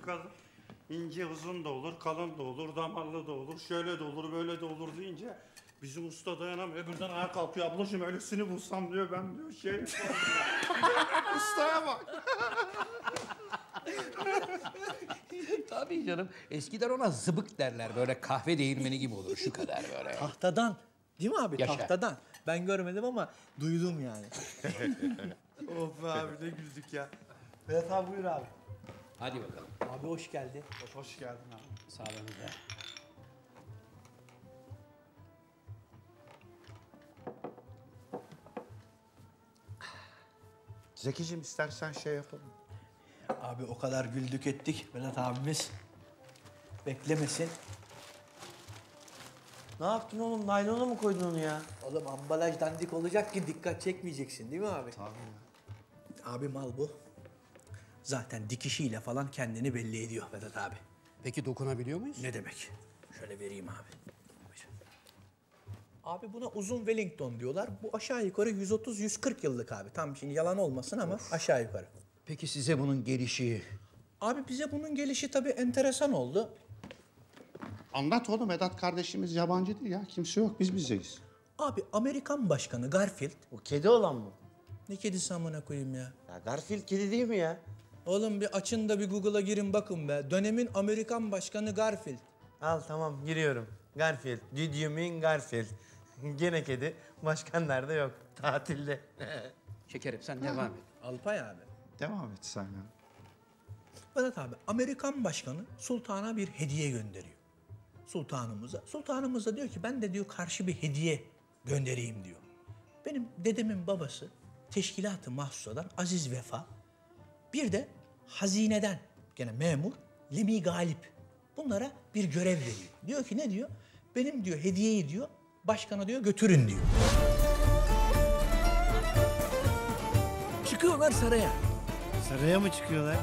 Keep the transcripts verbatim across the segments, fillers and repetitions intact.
Çünkü kadın ince uzun da olur, kalın da olur, damarlı da olur, şöyle de olur, böyle de olur deyince bizim usta dayanamıyor. Öbürden ayağa kalkıyor. Ablacığım öylesini bulsam diyor, ben diyor şey... Ustaya bak. Tabii canım. Eskiden ona zıbık derler. Böyle kahve değirmeni gibi olur. Şu kadar böyle. Tahtadan. Değil mi abi? Yaşa. Tahtadan. Ben görmedim ama duydum yani. Of abi ne güldük ya. Vedat abi buyur abi. Hadi bakalım. Abi hoş geldin. Hoş, hoş geldin abi. Sağ olun. Zekiciğim istersen şey yapalım. Abi o kadar güldük ettik. Vedat abimiz beklemesin. Ne yaptın oğlum? Naylona mı koydun onu ya? Oğlum ambalaj dandik olacak ki dikkat çekmeyeceksin değil mi abi? Tabii. Abi mal bu. Zaten dikişiyle falan kendini belli ediyor Vedat abi. Peki dokunabiliyor muyuz? Ne demek? Şöyle vereyim abi. Abi buna uzun Wellington diyorlar. Bu aşağı yukarı yüz otuz yüz kırk yıllık abi. Tam şimdi yalan olmasın ama of, aşağı yukarı. Peki size bunun gelişi? Abi bize bunun gelişi tabii enteresan oldu. Anlat oğlum, Vedat kardeşimiz yabancı değil ya. Kimse yok, biz bizeyiz. Abi Amerikan başkanı Garfield... O kedi olan mı? Ne kedisi amına koyayım ya? Ya Garfield kedi değil mi ya? Oğlum bir açın da bir Google'a girin bakın be. Dönemin Amerikan başkanı Garfield. Al tamam, giriyorum. Garfield. Did you mean Garfield? Gene kedi. Başkan nerede? Yok. Tatilde. Şekerim sen ha, devam et. Alpay abi. Devam et sen ya. Vedat abi, Amerikan başkanı sultana bir hediye gönderiyor. Sultanımıza. Sultanımız da diyor ki ben de diyor karşı bir hediye göndereyim diyor. Benim dedemin babası Teşkilat-ı Mahsusa'dan Aziz Vefa. Bir de hazineden gene memur Lemi Galip. Bunlara bir görev veriyor. Diyor ki ne diyor? Benim diyor hediyeyi diyor başkana diyor götürün diyor. Çıkıyorlar saraya. Saraya mı çıkıyorlar?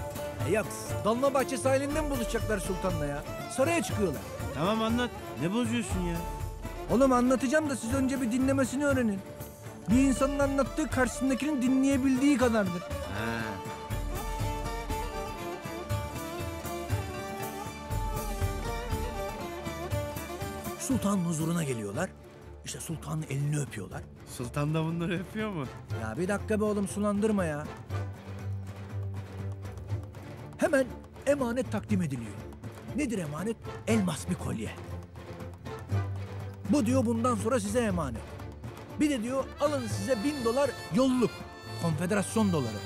E yok, Dolmabahçe sahilinden buluşacaklar sultanla ya. Saraya çıkıyorlar. Tamam anlat. Ne bozuyorsun ya? Oğlum anlatacağım da siz önce bir dinlemesini öğrenin. Bir insanın anlattığı karşısındakinin dinleyebildiği kadardır. Ha. Sultanın huzuruna geliyorlar. İşte sultanın elini öpüyorlar. Sultan da bunları öpüyor mu? Ya bir dakika be oğlum, sulandırma ya. Hemen emanet takdim ediliyor. Nedir emanet? Elmas bir kolye. Bu diyor bundan sonra size emanet. Bir de diyor alın size bin dolar yolluk. Konfederasyon doları.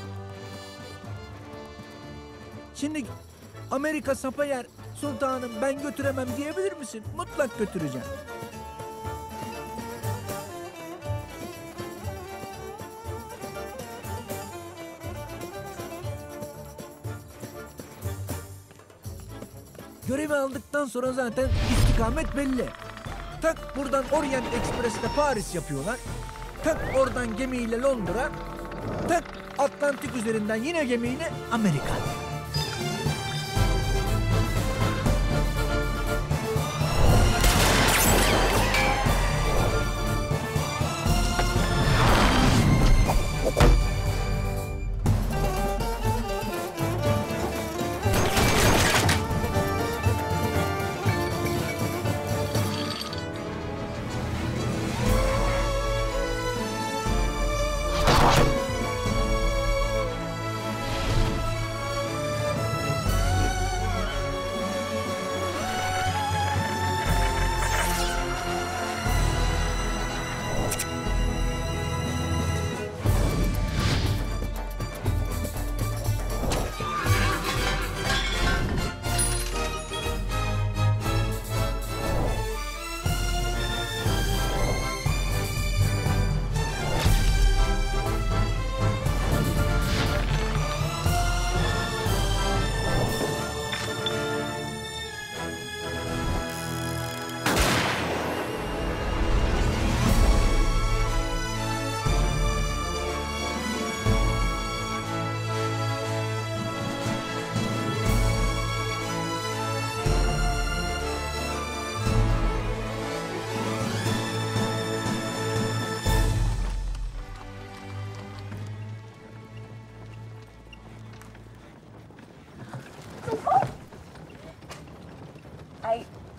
Şimdi Amerika sapa yer. Sultanım ben götüremem diyebilir misin? Mutlak götüreceğim. Görevi aldıktan sonra zaten istikamet belli. Tak buradan Orient Express'te Paris yapıyorlar. Tak oradan gemiyle Londra. Tak Atlantik üzerinden yine gemiyle Amerika.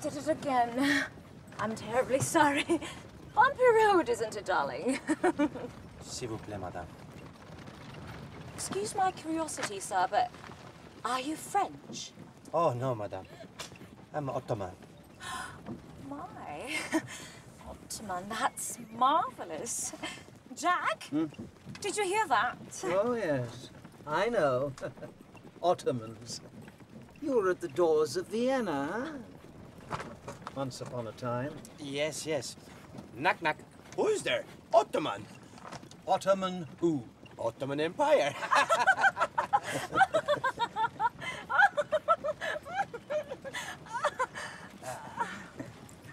did it again. I'm terribly sorry. Bumpy road, isn't it, darling? S'il vous plaît, madame. Excuse my curiosity, sir, but are you French? Oh, no, madame. I'm Ottoman. My. Ottoman, that's marvelous. Jack, hmm? Did you hear that? Oh, yes. I know. Ottomans. You were at the doors of Vienna, huh? Once upon a time. Yes, yes. Knock, knock. Who's there? Ottoman. Ottoman who? Ottoman Empire.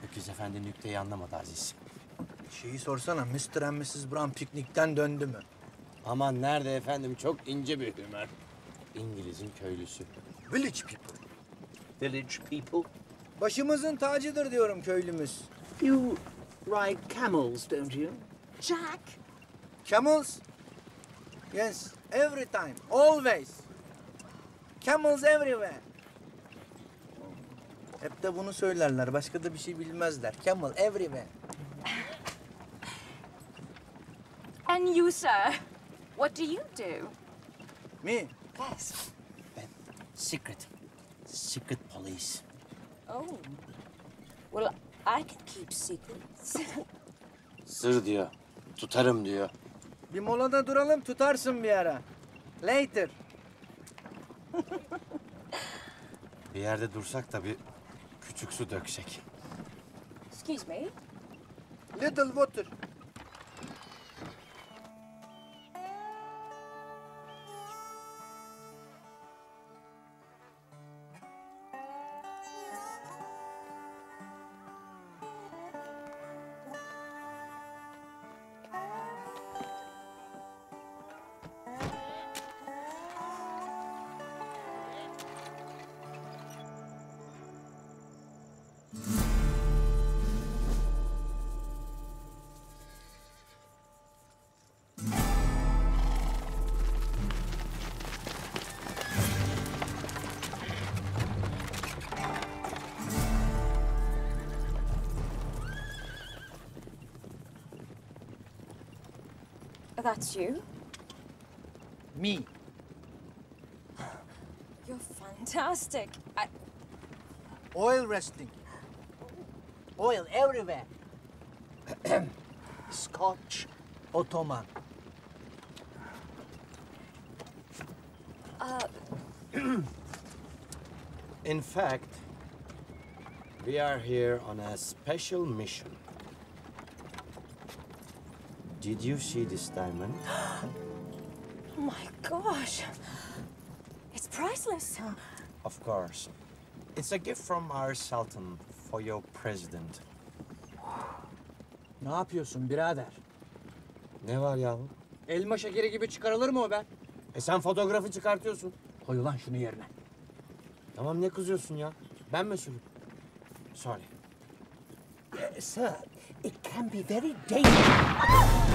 Öküz Efendi nükteyi anlamadı Aziz. Şeyi sorsana, mister and missus Brown piknikten döndü mü? Aman nerede efendim, çok ince bir hümer. İngiliz'in köylüsü. Village people. Village people. Başımızın tacıdır diyorum köylümüz. You ride camels, don't you? Jack. Camels? Yes, every time, always. Camels everywhere. Hep de bunu söylerler, başka da bir şey bilmezler. Camel everywhere. And you, sir, what do you do? Me? Yes. Ben secret. Secret police. Oh. Well, I can keep secrets. Sır diyor, tutarım diyor. Bir molada duralım, tutarsın bir ara. Later. Bir yerde dursak da bir küçük su döksek. Excuse me. Little water. That's you? Me. You're fantastic. I... Oil resting. Oil everywhere. Scotch Ottoman. Uh... In fact, we are here on a special mission. Did you see this diamond? Oh my gosh! It's priceless! Of course. It's a gift from our Sultan for your president. Ne yapıyorsun birader? Ne var yahu? Elma şekeri gibi çıkarılır mı o be? E sen fotoğrafı çıkartıyorsun. Koy ulan şunu yerine. Tamam ne kızıyorsun ya? Ben mesulüm. Sorry. Uh, sir, it can be very dangerous.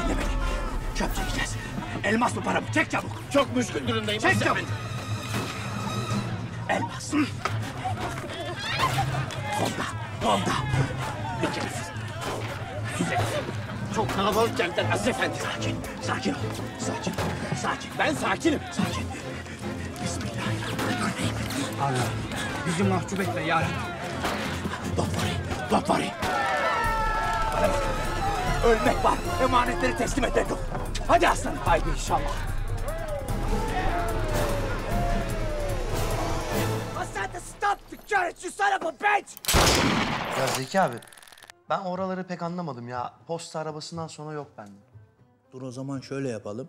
Dinle beni. Çöp çekeceğiz. Elmas mı paramı? Çek çabuk. Çok müşkül durumdayım. Çek çabuk. Elmas. Kolda, kolda. Bir kere. Güzel. Çok kalabalık geldiler Aziz Efendi. Sakin, sakin ol. Sakin, sakin. Ben sakinim. Sakin. Bismillahirrahmanirrahim. Allah, bizi mahcup etme ya Rabbi. Don't worry, don't worry. Bana bak. Ölmek var. Emanetleri teslim et dedim. Hadi aslanım. Haydi inşallah. Stop the carriage, you son of a bitch! Ya Zeki abi, ben oraları pek anlamadım ya. Posta arabasından sonra yok bende. Dur o zaman şöyle yapalım.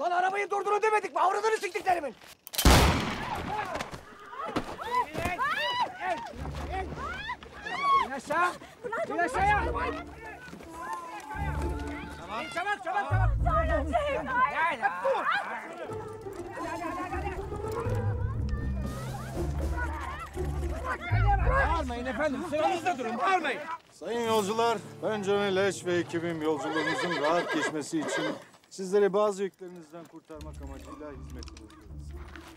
Lan arabayı durdurun demedik mi? Avradını siktiklerimin! İn aşağı! İn aşağıya! Çabuk çabuk çabuk! Sonra Ceyda! Gel ya! Bağırmayın efendim, sıranızda durun, bağırmayın! Sayın yolcular, ben Johnny Leş ve ekibim yolculuğunuzun rahat geçmesi için sizleri bazı yüklerinizden kurtarmak amacıyla hizmet buluyoruz.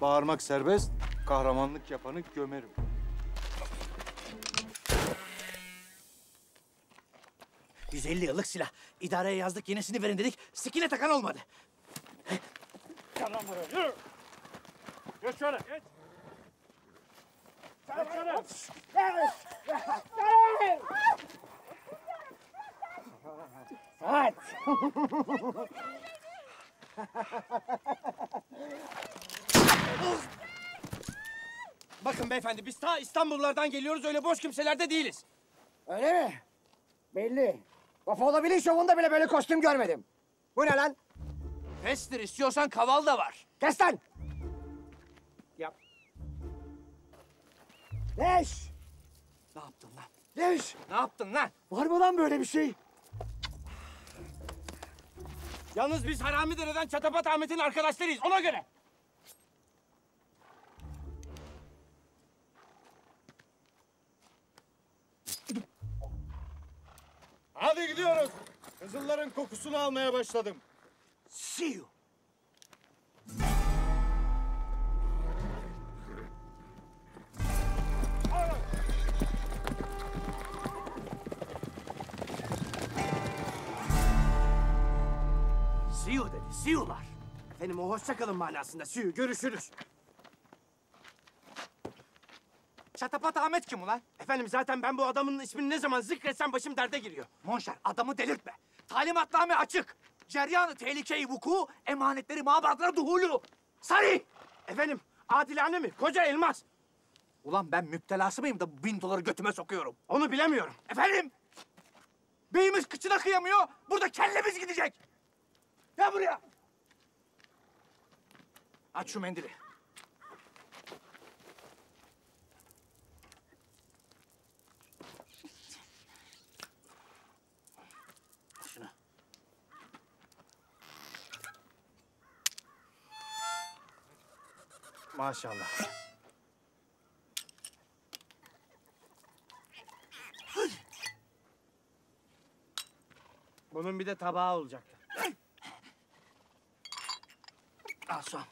Bağırmak serbest, kahramanlık yapanı gömerim. yüz elli yıllık silah. İdareye yazdık, yenisini verin dedik. Sikine takan olmadı. Tamam buraya, yürü! Geç şöyle, geç! Geç şöyle! Gel! Gel! Saat! Bakın beyefendi, biz ta İstanbullardan geliyoruz, öyle boş kimselerde değiliz. Öyle mi? Belli. Bafolabilin şovunda bile böyle kostüm görmedim. Bu ne lan? Pestir, istiyorsan kaval da var. Kes lan! Yap. Leş! Ne yaptın lan? Leş! Ne yaptın lan? Var mı lan böyle bir şey? Yalnız biz Haramidere'den Çatapat Ahmet'in arkadaşlarıyız, ona göre. Hadi gidiyoruz. Kızılların kokusunu almaya başladım. See you. See you dedi, see you'lar. Efendim o hoşça kalın manasında, see you, görüşürüz. Çatapat Ahmet kim ulan? Efendim zaten ben bu adamın ismini ne zaman zikretsem başım derde giriyor. Monşer adamı delirtme. Talimatname açık. Ceryanı tehlikeyi vuku, emanetleri mabadları duhulu. Sarı! Efendim adilane mi? Koca elmas. Ulan ben müptelası mıyım da bin doları götüme sokuyorum? Onu bilemiyorum. Efendim? Beyimiz kıçına kıyamıyor, burada kellemiz gidecek. Gel buraya. Aç şu mendili. Maşallah. Bunun bir de tabağı olacaktı. Al son.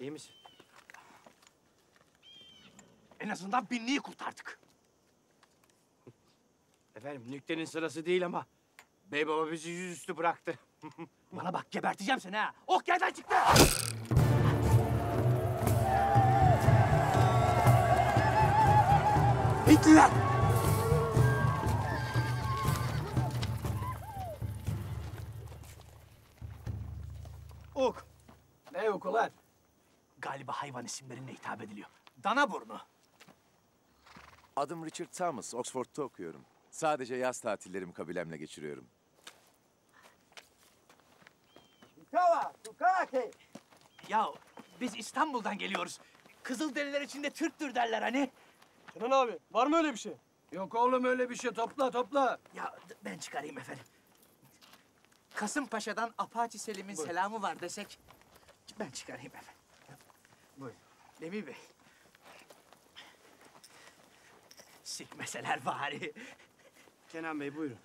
İyi misin? En azından binliği kurtardık. Efendim nüktenin sırası değil ama bey baba bizi yüzüstü bıraktı. Bana bak, geberteceğim seni ha! Ok yerden çıktı! Hitliler! Ok. Ne oku lan? Galiba hayvan isimlerine hitap ediliyor. Dana burnu. Adım Richard Thomas, Oxford'ta okuyorum. Sadece yaz tatillerimi kabilemle geçiriyorum. Ya biz İstanbul'dan geliyoruz. Kızılderililer içinde Türktür derler hani. Kenan abi, var mı öyle bir şey? Yok oğlum öyle bir şey. Topla, topla. Ya ben çıkarayım efendim. Kasımpaşa'dan Apaçi Selim'in selamı var desek... Ben çıkarayım efendim. Buyurun. Demir Bey. Sikmeseler bari. Kenan Bey, buyurun.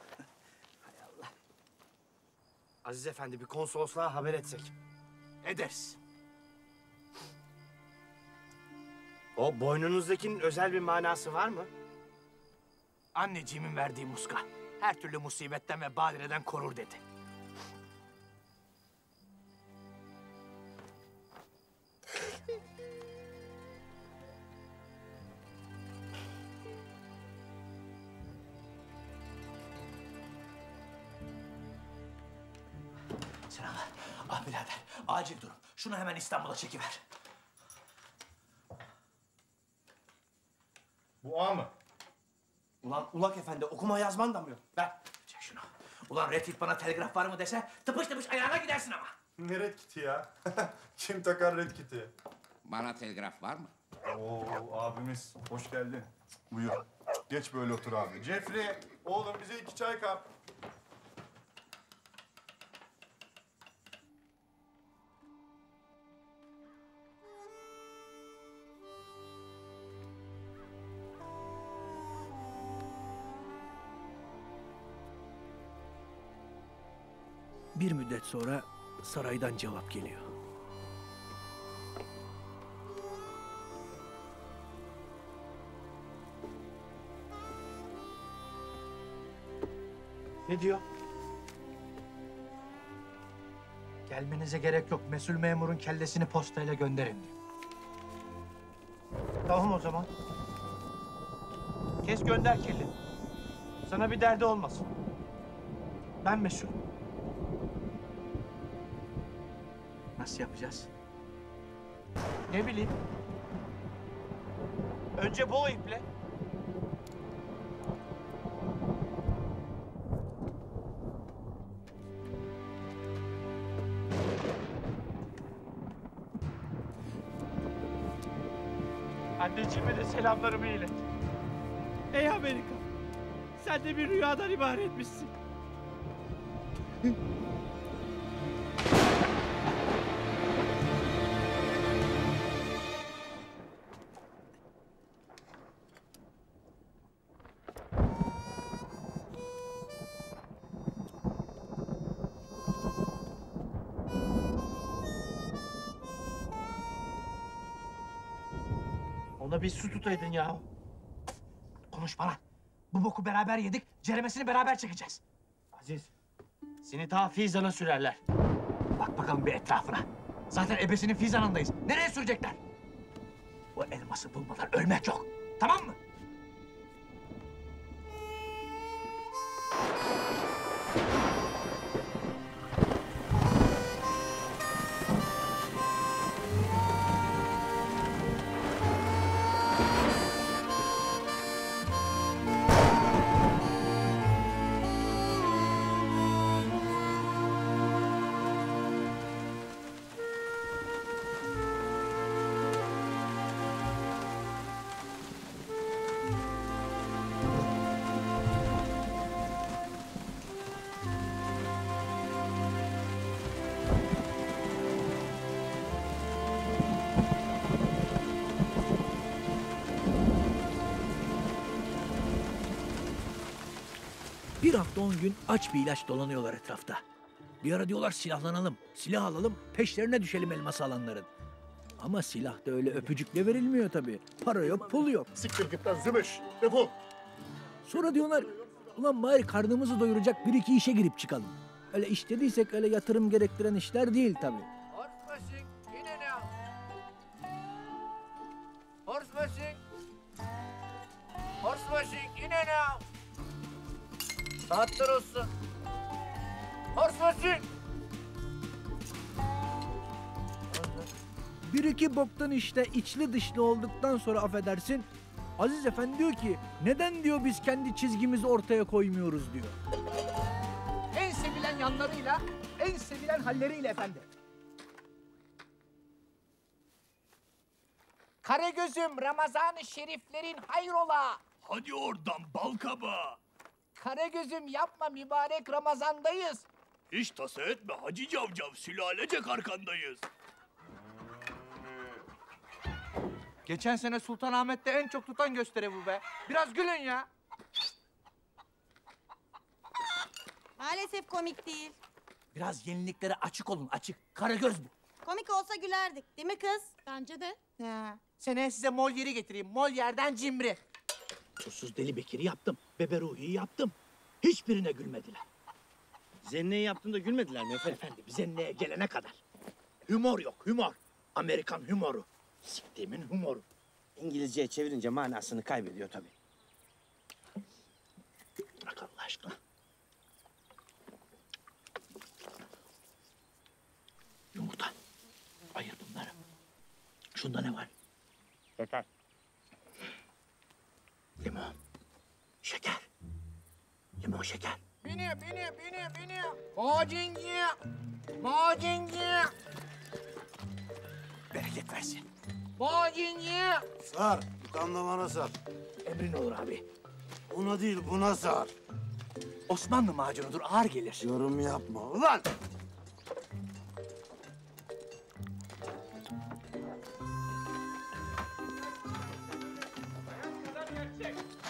Hay Allah. Aziz Efendi, bir konsolosluğa haber etsek. Ederiz. O boynunuzdakinin özel bir manası var mı? Anneciğimin verdiği muska. Her türlü musibetten ve badireden korur dedi. Acil durum. Şunu hemen İstanbul'a çekiver. Bu A mı? Ulan Ulak Efendi okuma yazman da mı yok? Ver. Çek şunu. Ulan Redkit bana telgraf var mı dese tıpış tıpış ayağına gidersin ama. Ne Redkit'i ya? Kim takar Redkit'i? Bana telgraf var mı? Oo abimiz hoş geldin. Buyur. Geç böyle otur abi. Cefri oğlum bize iki çay kap. Bir müddet sonra saraydan cevap geliyor. Ne diyor? Gelmenize gerek yok. Mesul memurun kellesini postayla gönderin diyor. Tamam o zaman. Kes gönder kelli. Sana bir derdi olmasın. Ben mesulüm. Nasıl yapacağız? Ne bileyim. Önce bu iple. Anneciğime de selamlarımı ilet. Ey Amerika! Sen de bir rüyadan ibaretmişsin. Ona bir su tutaydın ya. Konuş bana. Bu boku beraber yedik, ceremesini beraber çekeceğiz. Aziz, seni ta Fizan'a sürerler. Bak bakalım bir etrafına. Zaten ebesinin Fizan'ındayız. Nereye sürecekler? O elması bulmadan ölmek yok. Tamam mı? Bir hafta on gün aç bir ilaç dolanıyorlar etrafta. Bir ara diyorlar silahlanalım, silah alalım, peşlerine düşelim elması alanların. Ama silah da öyle öpücükle verilmiyor tabii. Para yok, pul yok. Siktir git lan zümüş, defol. Sonra diyorlar, ulan bari karnımızı doyuracak bir iki işe girip çıkalım. Öyle iş dediysek öyle yatırım gerektiren işler değil tabii. Horsbaşık, yine ne yaptın? Horsbaşık. Horsbaşık, yine ne yaptın? Saatler olsun. Horsbaşık! Bir iki boktan işte içli dışlı olduktan sonra affedersin. Aziz Efendi diyor ki, neden diyor biz kendi çizgimizi ortaya koymuyoruz diyor. En sevilen yanlarıyla, en sevilen halleriyle efendi. Karagöz'üm Ramazan-ı Şeriflerin hayrola. Hadi oradan balkaba. Karagöz'üm yapma mübarek Ramazan'dayız. Hiç tasa etme Hacı Cavcav, sülalecek arkandayız. Geçen sene Sultanahmet'te en çok tutan gösteri bu be. Biraz gülün ya. Maalesef komik değil. Biraz yeniliklere açık olun, açık. Karagöz bu. Komik olsa gülerdik, değil mi kız? Bence de. Ha. Seneye size Molière'i getireyim, Molière'den Cimri. Susuz Deli Bekir'i yaptım, Bebe Ruhi'yi yaptım. Hiçbirine gülmediler. Zenne'yi yaptım da gülmediler mi efendim? Efendim, Zenne'ye gelene kadar. Humor yok, humor. Amerikan humoru. Siktimin humoru. İngilizceye çevirince manasını kaybediyor tabii. Bırak Allah aşkına. Yumurta. Ayır bunları. Şunda ne var? Yeter. Limon. Şeker. Limon şeker. Biniyor, biniyor, biniyor, biniyor. Macinci, macinci. Bereket versin. Macinci. Sar, kanlamana sar. Emrin olur abi. Buna değil, buna sar. Osmanlı macunudur, ağır gelir. Yorum yapma ulan!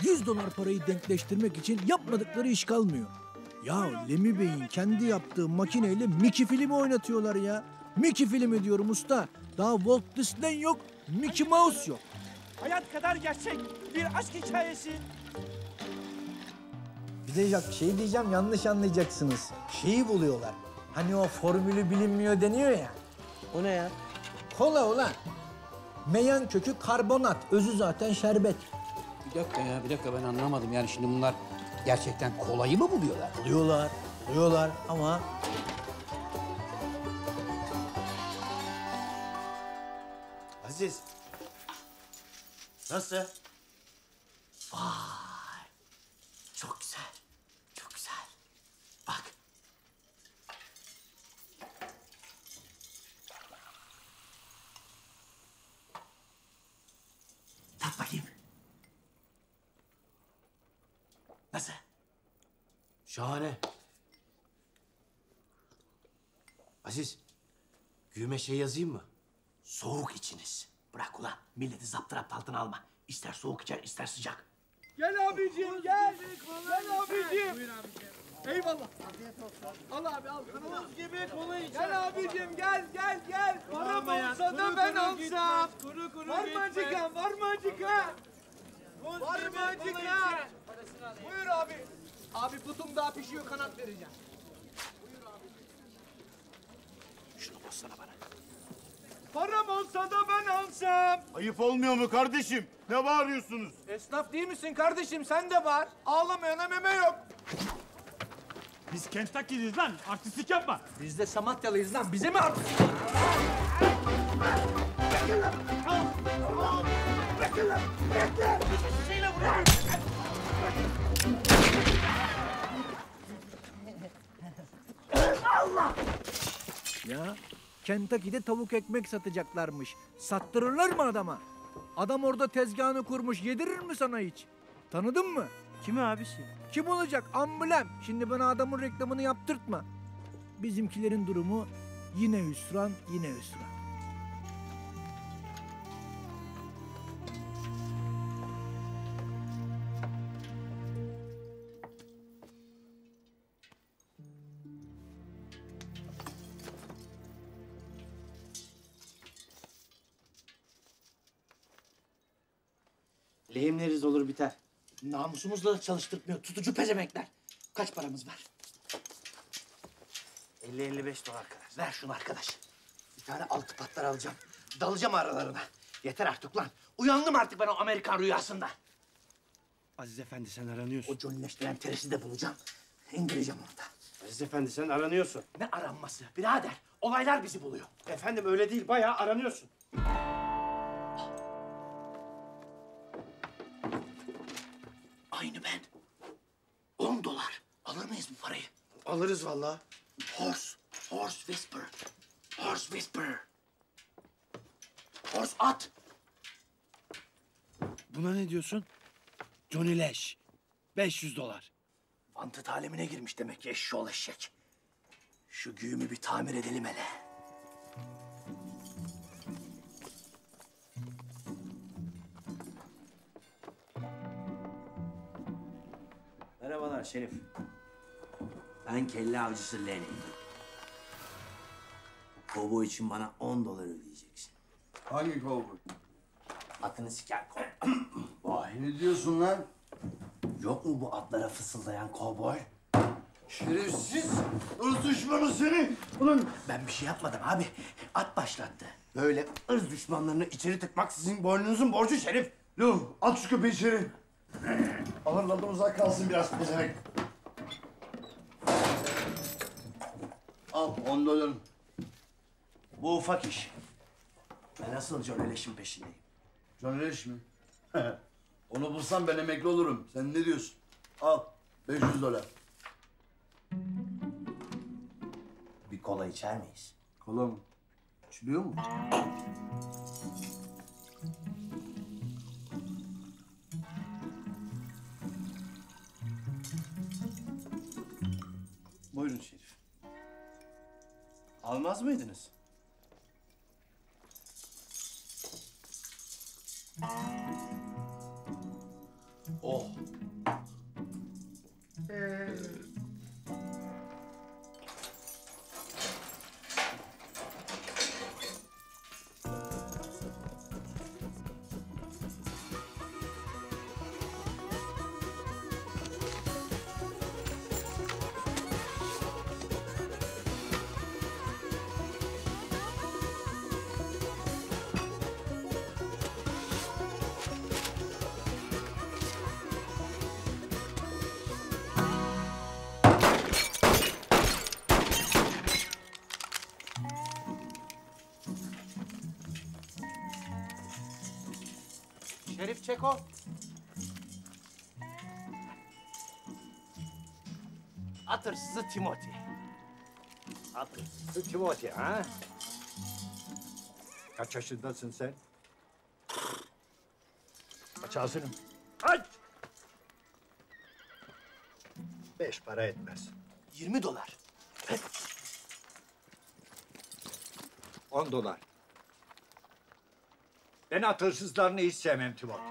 yüz dolar parayı denkleştirmek için yapmadıkları iş kalmıyor. Ya Lemi Bey'in kendi yaptığı makineyle Mickey filmi oynatıyorlar ya. Mickey filmi diyorum usta. Daha Walt Disney yok, Mickey Mouse yok. Hayat kadar gerçek bir aşk hikayesi. Bize şey diyeceğim, yanlış anlayacaksınız. Şeyi buluyorlar. Hani o formülü bilinmiyor deniyor ya. O ne ya? Kola ulan. Meyan kökü karbonat, özü zaten şerbet. Bir dakika ya, bir dakika ben anlamadım. Yani şimdi bunlar gerçekten kolayı mı buluyorlar? Buluyorlar, buluyorlar ama... Aziz. Nasıl? Vay. Çok güzel. Çok güzel. Bak. Tat bakayım. Nasıl? Şahane. Aziz, güğüme şey yazayım mı? Soğuk içiniz. Bırak ulan, milleti zaptırapt altına alma. İster soğuk içer, ister sıcak. Gel abiciğim, gel. Gel abiciğim. Eyvallah. Al abi, al. Kırmızı gibi kola içer. Gel abiciğim, gel, gel, gel. Param olsa da ben alsam. Kuru kuru var mı acıkan, var mı acıkan? Var mı acıkan? Buyur abi. Abi putum daha pişiyor, kanat vereceğim. Buyur abi. Şunu bozsana bana. Param olsa da ben alsam. Ayıp olmuyor mu kardeşim? Ne bağırıyorsunuz? Esnaf değil misin kardeşim? Sen de bağır. Ağlamayana meme yok. Biz Kentucky'liyiz lan. Artistlik yapma. Biz de Samatyalıyız lan. Bize mi artistlik? Bekle lan. Bekle lan. Bekle. Bir şeyle vuruyor. Allah! Ya Kentucky'de tavuk ekmek satacaklarmış. Sattırırlar mı adama? Adam orada tezgahını kurmuş, yedirir mi sana hiç? Tanıdın mı? Kimi abisi? Kim olacak? Amblem. Şimdi bana adamın reklamını yaptırtma. Bizimkilerin durumu yine hüsran, yine hüsran. Lehimleriz olur biter. Namusumuzla da çalıştırtmıyor. Tutucu pezemekler. Kaç paramız var? elli elli beş dolar kadar. Ver şunu arkadaş. Bir tane altı patlar alacağım. Dalacağım aralarına. Yeter artık lan. Uyandım artık ben o Amerikan rüyasında. Aziz Efendi sen aranıyorsun. O cönleştiren teresi de bulacağım. İndireceğim onu da. Aziz Efendi sen aranıyorsun. Ne aranması? Birader olaylar bizi buluyor. Efendim öyle değil. Bayağı aranıyorsun. Aynı ben. On dolar. Alır mıyız bu parayı? Alırız vallahi. Horse. Horse whisper. Horse whisper. Horse at. Buna ne diyorsun? Johnny Leş. beş yüz dolar. Vantıt alemine girmiş demek ki eşşoğlu eşek. Şu güğümü bir tamir edelim hele. Merhabalar Şerif. Ben kelle avcısı Lenny. Kovboy için bana on dolar ödeyeceksin. Hangi kovboy? Atını siker kovboy. Vay ne diyorsun lan? Yok mu bu atlara fısıldayan kovboy? Şerefsiz! Irz düşmanı seni! Ulan ben bir şey yapmadım abi. At başlattı. Böyle ırz düşmanlarını içeri tıkmak sizin boynunuzun borcu Şerif. Luh at şu köpeği içeri. Alırladı uzak kalsın biraz pezevenk. Al on dolarını. Bu ufak iş. Ben asıl John Leş'in peşindeyim. John Leş mi? Onu bulsam ben emekli olurum. Sen ne diyorsun? Al, beş yüz dolar. Bir kola içer miyiz? Kola mı? İçiliyor mu? Buyurun Şerif. Almaz mıydınız? Oh! Ee... Şerif Çeko. At hırsızı Timothy. At hırsızı Timothy ha? Kaç yaşındasın sen? Aç ağzını. Aç! Beş para etmez. Yirmi dolar. On dolar. Ben at hırsızlarını hiç sevmem Timothy.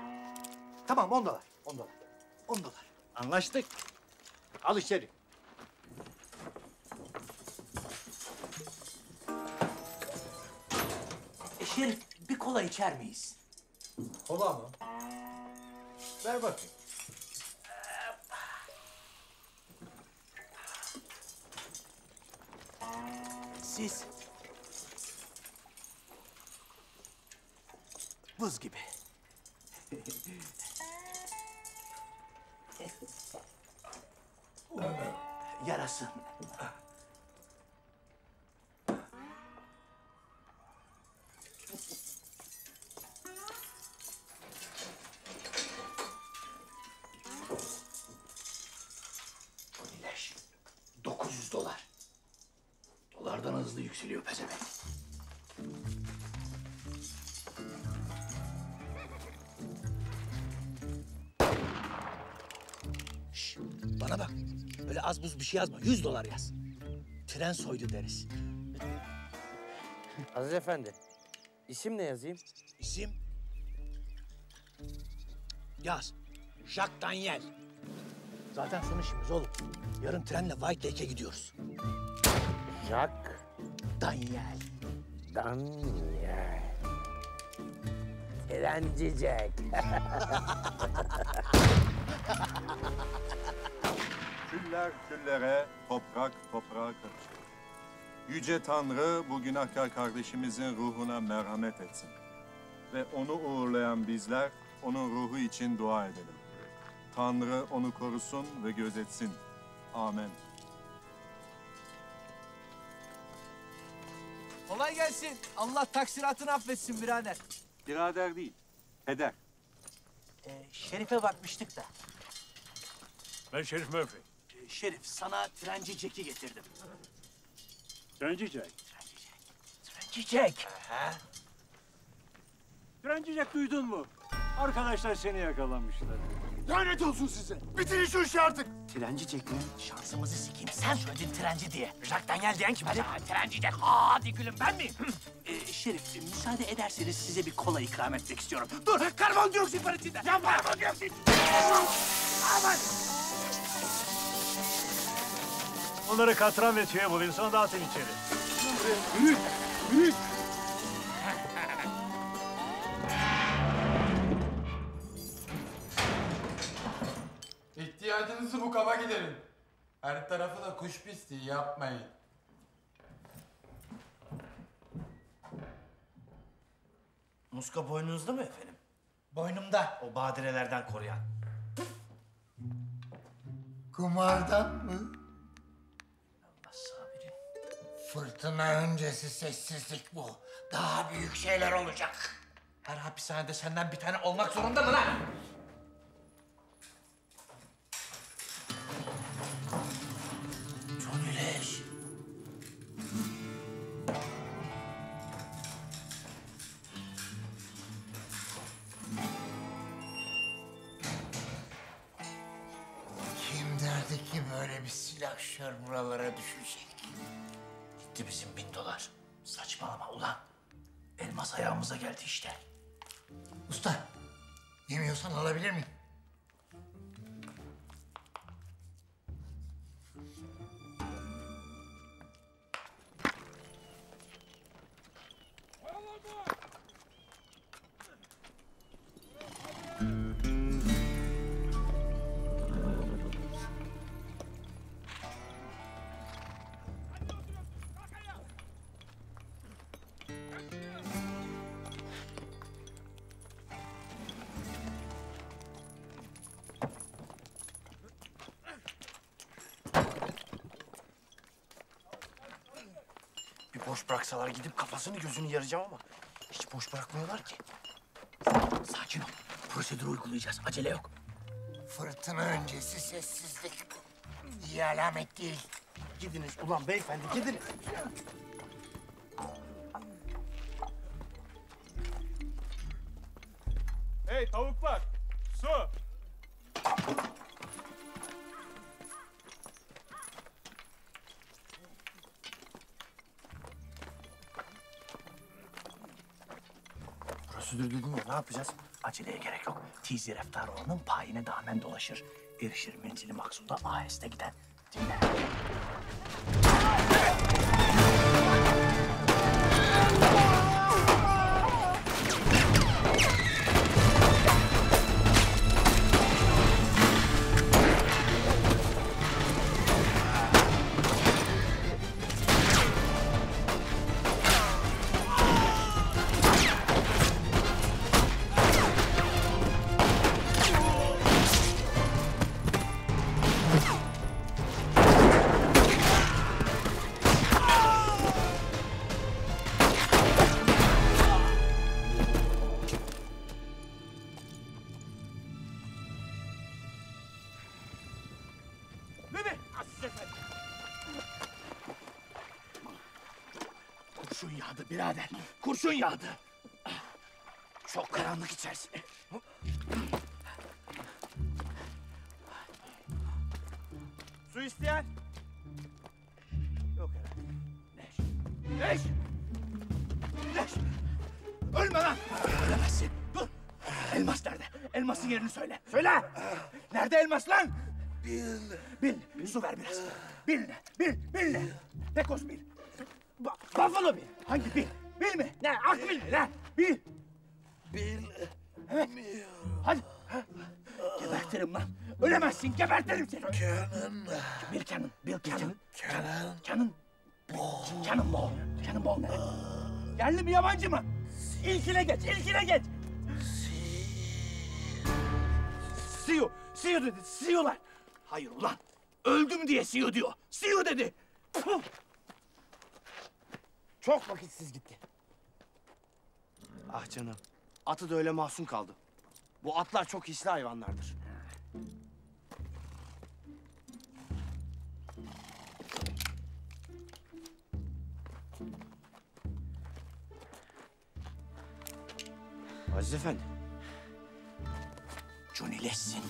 Tamam, on dolar, on dolar, on dolar. Anlaştık. Al içeri. E Şerif, bir kola içer miyiz? Kola mı? Ver bakayım. Siz... buz gibi. Yarasın. Nileş, dokuz yüz dolar. Dolardan hızlı yükseliyor pezevenk. Bana bak, böyle az buz bir şey yazma, yüz dolar yaz. Tren soydu deriz. Aziz Efendi, isim ne yazayım? İsim? Yaz, Jacques Daniel. Zaten son işimiz oğlum. Yarın trenle White Lake'e gidiyoruz. Jacques... Daniel. Daniel. Trenci Jack. Küller küllere, toprak toprağa karışır. Yüce Tanrı bu günahkar kardeşimizin ruhuna merhamet etsin. Ve onu uğurlayan bizler, onun ruhu için dua edelim. Tanrı onu korusun ve gözetsin. Amen. Kolay gelsin. Allah taksiratını affetsin birader. Birader değil, peder. Ee, Şerif'e bakmıştık da. Ben Şerif Murphy. Şerif, sana Trenci Jack'i getirdim. Trenci Jack? Trenci Jack. Trenci Jack. Aha. Trenci Jack, duydun mu? Arkadaşlar seni yakalamışlar. Lanet olsun size! Bitirin şu işi artık! Trenci Jack mi? Şansımızı sikeyim, sen söyledin Trenci diye. Jack Daniel diyen kim? Hadi. Ha, Trenci Jack, ha, hadi gülüm ben miyim? ee, Şerif, müsaade ederseniz size bir kola ikram etmek istiyorum. Dur, karbondioksit var içinde! Yapma! Karbondioksit! Aman! Onları katran ve tüye bulayım, sonra dağıtın içeri. Büyük, büyük. İhtiyacınızı bu kaba giderin. Her tarafı da kuş pisliği yapmayın. Muska boynunuzda mı efendim? Boynumda. O badirelerden koruyan. Kumardan mı? Fırtına öncesi sessizlik bu. Daha büyük şeyler olacak. Her hapishanede senden bir tane olmak zorunda mı lan? vardı ki böyle bir silahşör buralara düşecek? Gitti bizim bin dolar. Saçmalama ulan. Elmas ayağımıza geldi işte. Usta, yemiyorsan alabilir miyim? Boş bıraksalar gidip kafasını gözünü yaracağım ama hiç boş bırakmıyorlar ki. Sakin ol. Prosedürü uygulayacağız. Acele yok. Fırtına öncesi sessizlik. İyi alamet değil. Gidiniz ulan beyefendi, gidiniz. Hey tavuklar, su. Prosedür dedin ya, ne yapacağız? Aceleye gerek yok. Tizi reftar olanın payine damen dolaşır. Erişir menzili maksuda aheste giden. Dinle. Kurşun yağdı birader, kurşun yağdı. Çok karanlık içerisi. Su isteyen? Yok herhalde. Leş, leş, leş. Ölme lan. Ölemezsin. Dur. Elmas nerede? Elmasın yerini söyle. Söyle. Nerede elmas lan? Bil. Bil, bil. Su ver biraz. Bil ne? Bil, bil ne? Tekos bil. Ba Buffalo bil. Hangi bil? Bil mi? Ne? Ak bil mi? Ne? Bil. Bil. Evet. Hadi. Ha? Gebertirim lan. Ölemezsin. Gebertirim seni. Canım. Bil canım. Bil canım. Canım. Canım. Canım bol. Canım bol ne? Yerli mi yabancı mı? İlkine geç. İlkine geç. Siyo. Siyo dedi. Siyolar. Hayır ulan. Öldüm diye siyo diyor. Siyo dedi. Çok vakitsiz gitti. Ah canım. Atı da öyle mahzun kaldı. Bu atlar çok hisli hayvanlardır. Aziz Efendi. Johnny'leşsin.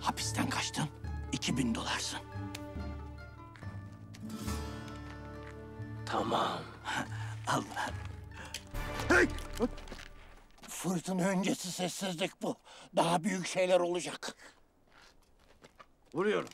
Hapisten kaçtın. İki bin dolarsın. Tamam. Allah. Hey! Fırtına öncesi sessizlik bu. Daha büyük şeyler olacak. Vuruyorum.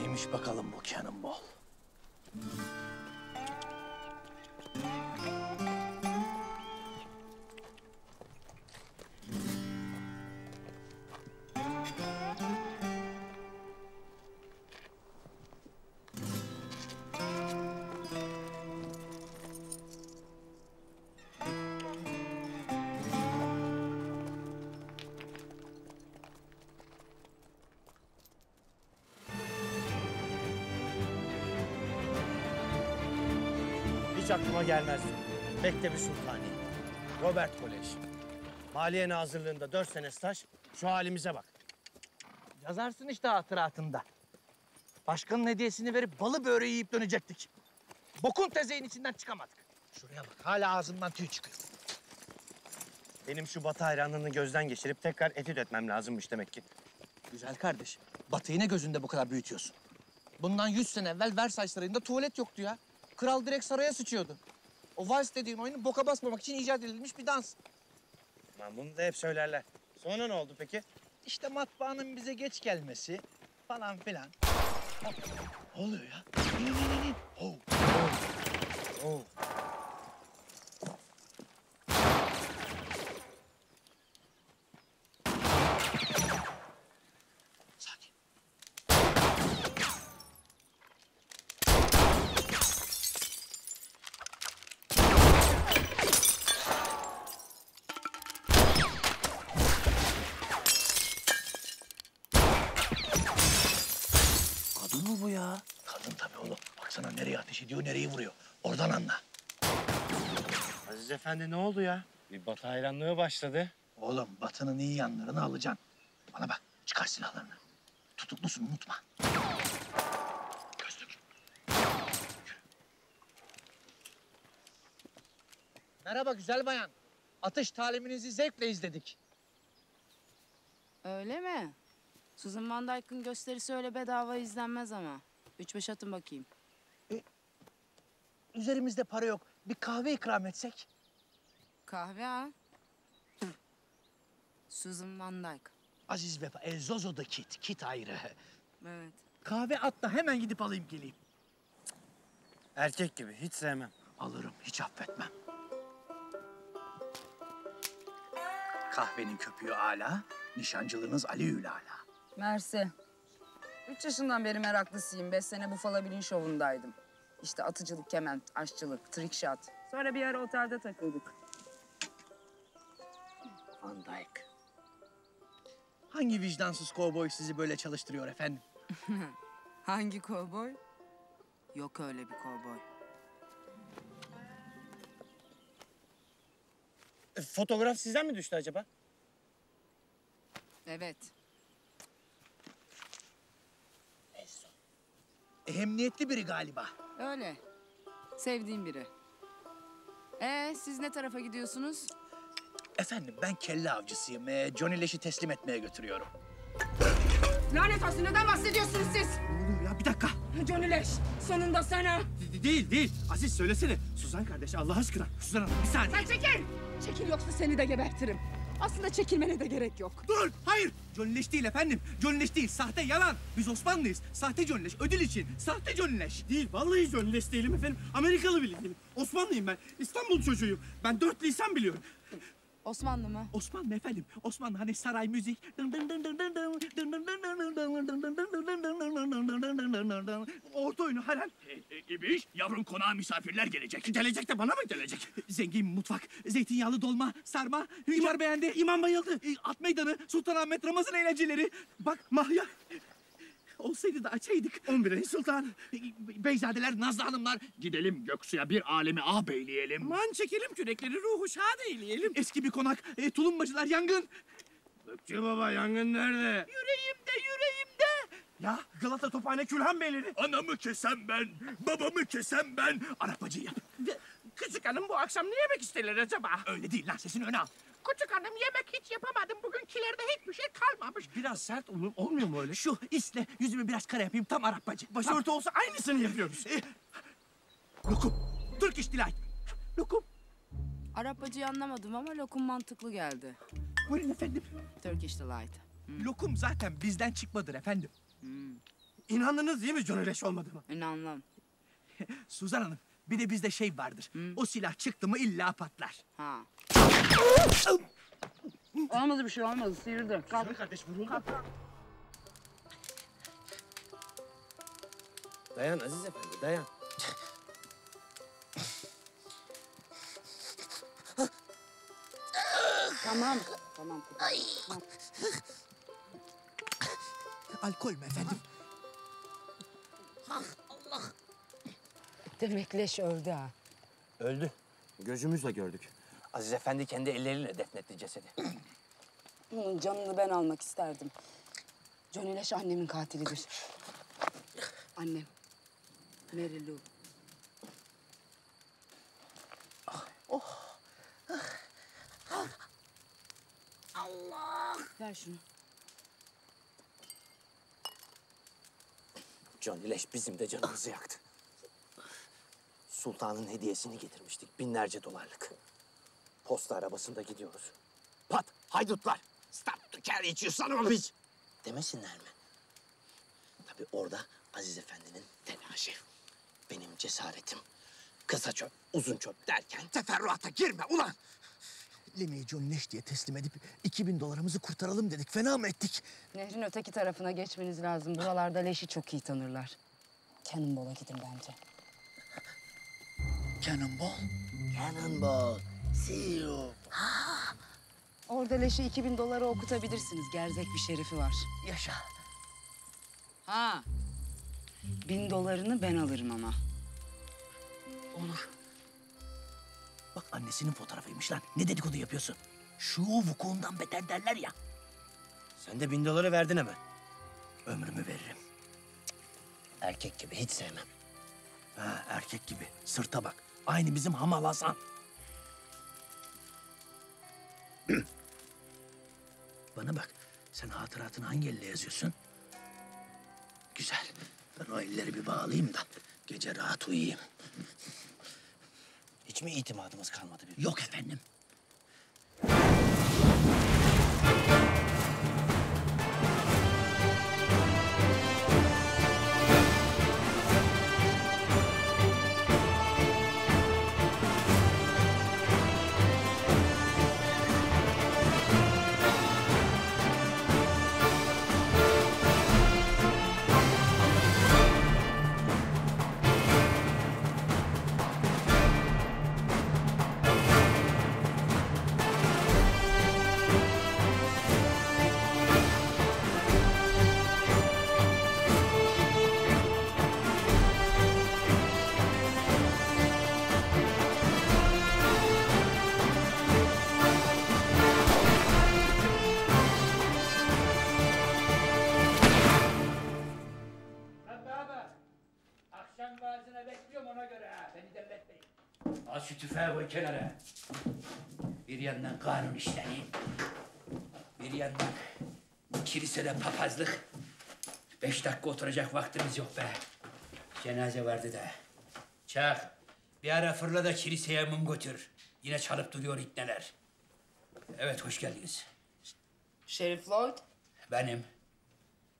Neymiş bakalım bu Cannonball? Hiç aklıma gelmezdi. Mektebi Sultani, Robert Kolej. Maliye Nazırlığı'nda dört sene staj, şu halimize bak. Yazarsın işte hatıratında. Başkanın hediyesini verip balı böreği yiyip dönecektik. Bokun tezeğin içinden çıkamadık. Şuraya bak, hala ağzımdan tüy çıkıyor. Benim şu Batı hayranlığını gözden geçirip tekrar etüt etmem lazımmış demek ki. Güzel kardeşim, Batı'yı ne gözünde bu kadar büyütüyorsun? Bundan yüz sene evvel Versailles Sarayı'nda tuvalet yoktu ya. Kral direkt saraya sıçıyordu. O vals dediğin oyunu boka basmamak için icat edilmiş bir dans. Aman bunu da hep söylerler. Sonra ne oldu peki? İşte matbaanın bize geç gelmesi falan filan. Ne oluyor ya? İn, in, in, in. Oh. Oh. Oh. Diyor, nereyi vuruyor? Oradan anla. Aziz Efendi ne oldu ya? Bir Batı hayranlığı başladı. Oğlum Batı'nın iyi yanlarını alacaksın. Bana bak, çıkar silahlarını. Tutuklusun, unutma. Gözlük. Yürü. Merhaba güzel bayan. Atış taliminizi zevkle izledik. Öyle mi? Susan Van Dijk'ın gösterisi öyle bedava izlenmez ama. Üç beş atın bakayım. Üzerimizde para yok. Bir kahve ikram etsek. Kahve ha? Susan Van Dijk. Aziz Vefa, El Zozo'da kit. Kit ayrı. Evet. Kahve atla, hemen gidip alayım geleyim. Erkek gibi, hiç sevmem. Alırım, hiç affetmem. Kahvenin köpüğü âlâ, nişancılığınız Aliül âlâ. Mersi. Üç yaşından beri meraklısıyım. Beş sene Buffalo Bill'in şovundaydım. İşte atıcılık, kement, aşçılık, trick shot. Sonra bir ara otelde takıldık. Van Dijk. Hangi vicdansız kovboy sizi böyle çalıştırıyor efendim? Hangi kovboy? Yok öyle bir kovboy. E, fotoğraf sizden mi düştü acaba? Evet. Ehemmiyetli biri galiba. Öyle. Sevdiğim biri. Ee, siz ne tarafa gidiyorsunuz? Efendim, ben kelle avcısıyım. Ee, Johnny Leş'i teslim etmeye götürüyorum. Lanet olsun, neden bahsediyorsunuz siz? Ne oluyor ya? Bir dakika. Johnny Leş, sonunda sana. De değil, değil. Aziz, söylesene. Suzan kardeş, Allah aşkına. Suzan Hanım, bir saniye. Sen çekil! Çekil yoksa seni de gebertirim. Aslında çekilmene de gerek yok. Dur! Hayır! Johnny Leş değil efendim. Johnny Leş değil. Sahte, yalan. Biz Osmanlıyız. Sahte Johnny Leş. Ödül için. Sahte Johnny Leş. Değil. Vallahi Johnny Leş değilim efendim. Amerikalı bile değilim. Osmanlıyım ben. İstanbul çocuğuyum. Ben dört lisan biliyorum. Osmanlı mı? Osmanlı efendim. Osmanlı hani saray müzik. Orta oyunu halal. E, e, İbiş, yavrum konağa misafirler gelecek. Gelecek de bana mı gelecek? Zengin mutfak, zeytinyağlı dolma, sarma. Hünkar beğendi, imam bayıldı. E, at meydanı, Sultanahmet Ramazan eğlenceleri. Bak mahya. Olsaydı da açaydık. On bire sultan, beyzadeler, nazlı hanımlar. Gidelim göksuya bir alemi ağabeyleyelim. Man çekelim kürekleri, ruhu şad eyleyelim. Eski bir konak, e, tulumbacılar, yangın. Gökçe baba, yangın nerede? Yüreğimde, yüreğimde. Ya Galata Tophane Külhan Beyleri. Anamı kesem ben, babamı kesem ben. Arapacı yap. Küçük hanım bu akşam ne yemek isterler acaba? Öyle değil lan, sesini öne al. Küçük hanım yemek hiç yapamadım. Bugünkilerde hiçbir şey kalmamış. Biraz sert olur, olmuyor mu öyle? Şu isle yüzümü biraz kara yapayım, tam Arap bacı. Başörtü olsa aynısını yapıyoruz. E, lokum, Türk iş delight. Lokum. Arap bacıyı anlamadım ama lokum mantıklı geldi. Buyurun efendim. Türk iş delight. Hmm. Lokum zaten bizden çıkmadır efendim. Hmm. İnandınız değil mi Johnny Leş olmadığıma? İnandım. Suzan Hanım, bir de bizde şey vardır. Hmm. O silah çıktı mı illa patlar. Ha. Olmadı, bir şey olmadı. Sıyırdı. Kalk kardeş, vuruldu. Dayan Aziz Efendi, dayan. Tamam, tamam. Tamam. Alkol mü efendim? Ah, Allah! Demek Leş öldü ha. Öldü. Gözümüzle gördük. Aziz Efendi kendi elleriyle defnetti cesedi. Canını ben almak isterdim. Johnny Leş annemin katilidir. annem. Mary Lou. Oh. Oh. Ah. Allah! Ver şunu. Canileş bizim de canımızı yaktı. Sultan'ın hediyesini getirmiştik, binlerce dolarlık. Posta arabasında gidiyoruz. Pat, haydutlar! Stop the carriage, you son of a bitch! Demesinler mi? Tabii orada Aziz Efendi'nin telaşı, benim cesaretim. Kısa çöp, uzun çöp derken teferruata girme ulan! Lemeyi John Leş diye teslim edip iki bin dolarımızı kurtaralım dedik, fena mı ettik? Nehrin öteki tarafına geçmeniz lazım. Buralarda Leş'i çok iyi tanırlar. Cannonball'a gidin bence. Cannonball? Cannonball. See you. Ha. Orada Leş'i iki bin dolara okutabilirsiniz. Gerzek bir şerifi var. Yaşa. Ha. Bin dolarını ben alırım ama. Olur. Bak annesinin fotoğrafıymış lan. Ne dedikodu yapıyorsun? Şu vukuundan beter derler ya. Sen de bin doları verdin hemen. Ömrümü veririm. Cık. Erkek gibi hiç sevmem. Ha, erkek gibi. Sırta bak. Aynı bizim Hamal Hasan. Bana bak. Sen hatıratını hangi elle yazıyorsun? Güzel. Ben o elleri bir bağlayayım da gece rahat uyuyayım. Hiç mi itimadımız kalmadı birbirimize? Yok efendim. Şu tüfeği koy kenara. Bir yandan kanun işleri, bir yandan kilisede papazlık. Beş dakika oturacak vaktimiz yok be. Cenaze vardı da. Çak, bir ara fırla da kiliseye mum götür. Yine çalıp duruyor itneler. Evet, hoş geldiniz. Şerif Lloyd. Benim.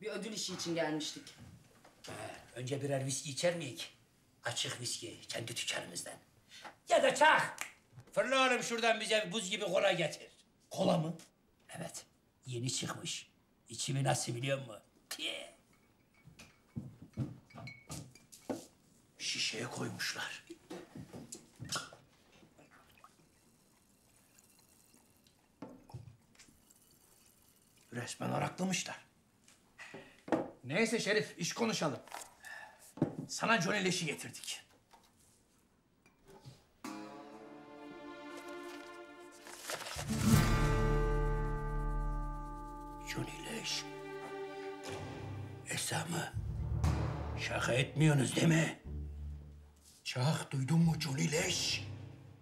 Bir ödül işi için gelmiştik. Ha, önce birer viski içer miyik? Açık viski, kendi tüccarımızdan. Ya da çak! Fırla oğlum şuradan bize buz gibi kola getir. Kola mı? Evet. Yeni çıkmış. İçimi nasıl biliyor musun? Tee. Şişeye koymuşlar. Resmen araklamışlar. Neyse Şerif, iş konuşalım. Sana Johnny Leş'i getirdik. Johnny Leş. Esamı. Şaka etmiyorsunuz değil mi? Çak, duydun mu Johnny Leş?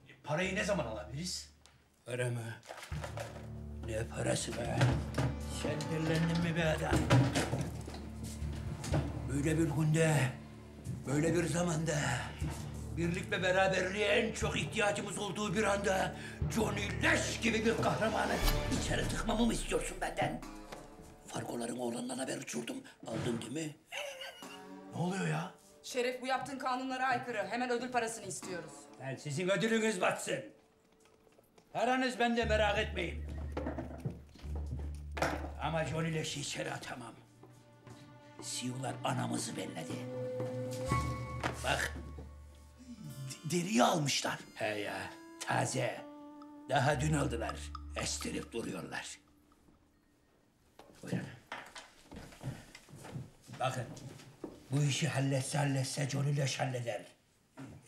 E, parayı ne zaman alabiliriz? Para mı? Ne parası be? Sen delendin mi be adam? Böyle bir günde, böyle bir zamanda, birlik ve beraberliğe en çok ihtiyacımız olduğu bir anda Johnny Leş gibi bir kahramanı içeri tıkmamı mı istiyorsun benden? Fargoların oğlanından haber uçurdum. Aldın değil mi? Ne oluyor ya? Şeref, bu yaptığın kanunlara aykırı. Hemen ödül parasını istiyoruz. Ben sizin ödülünüz batsın. Paranız bende, merak etmeyin. Ama Johnny Leş'i içeri atamam. Siyular anamızı belledi. Bak. Deriyi almışlar. He ya, taze. Daha dün aldılar. Estirip duruyorlar. Buyurun. Bakın, bu işi halletse halletse Johnny Leş halleder.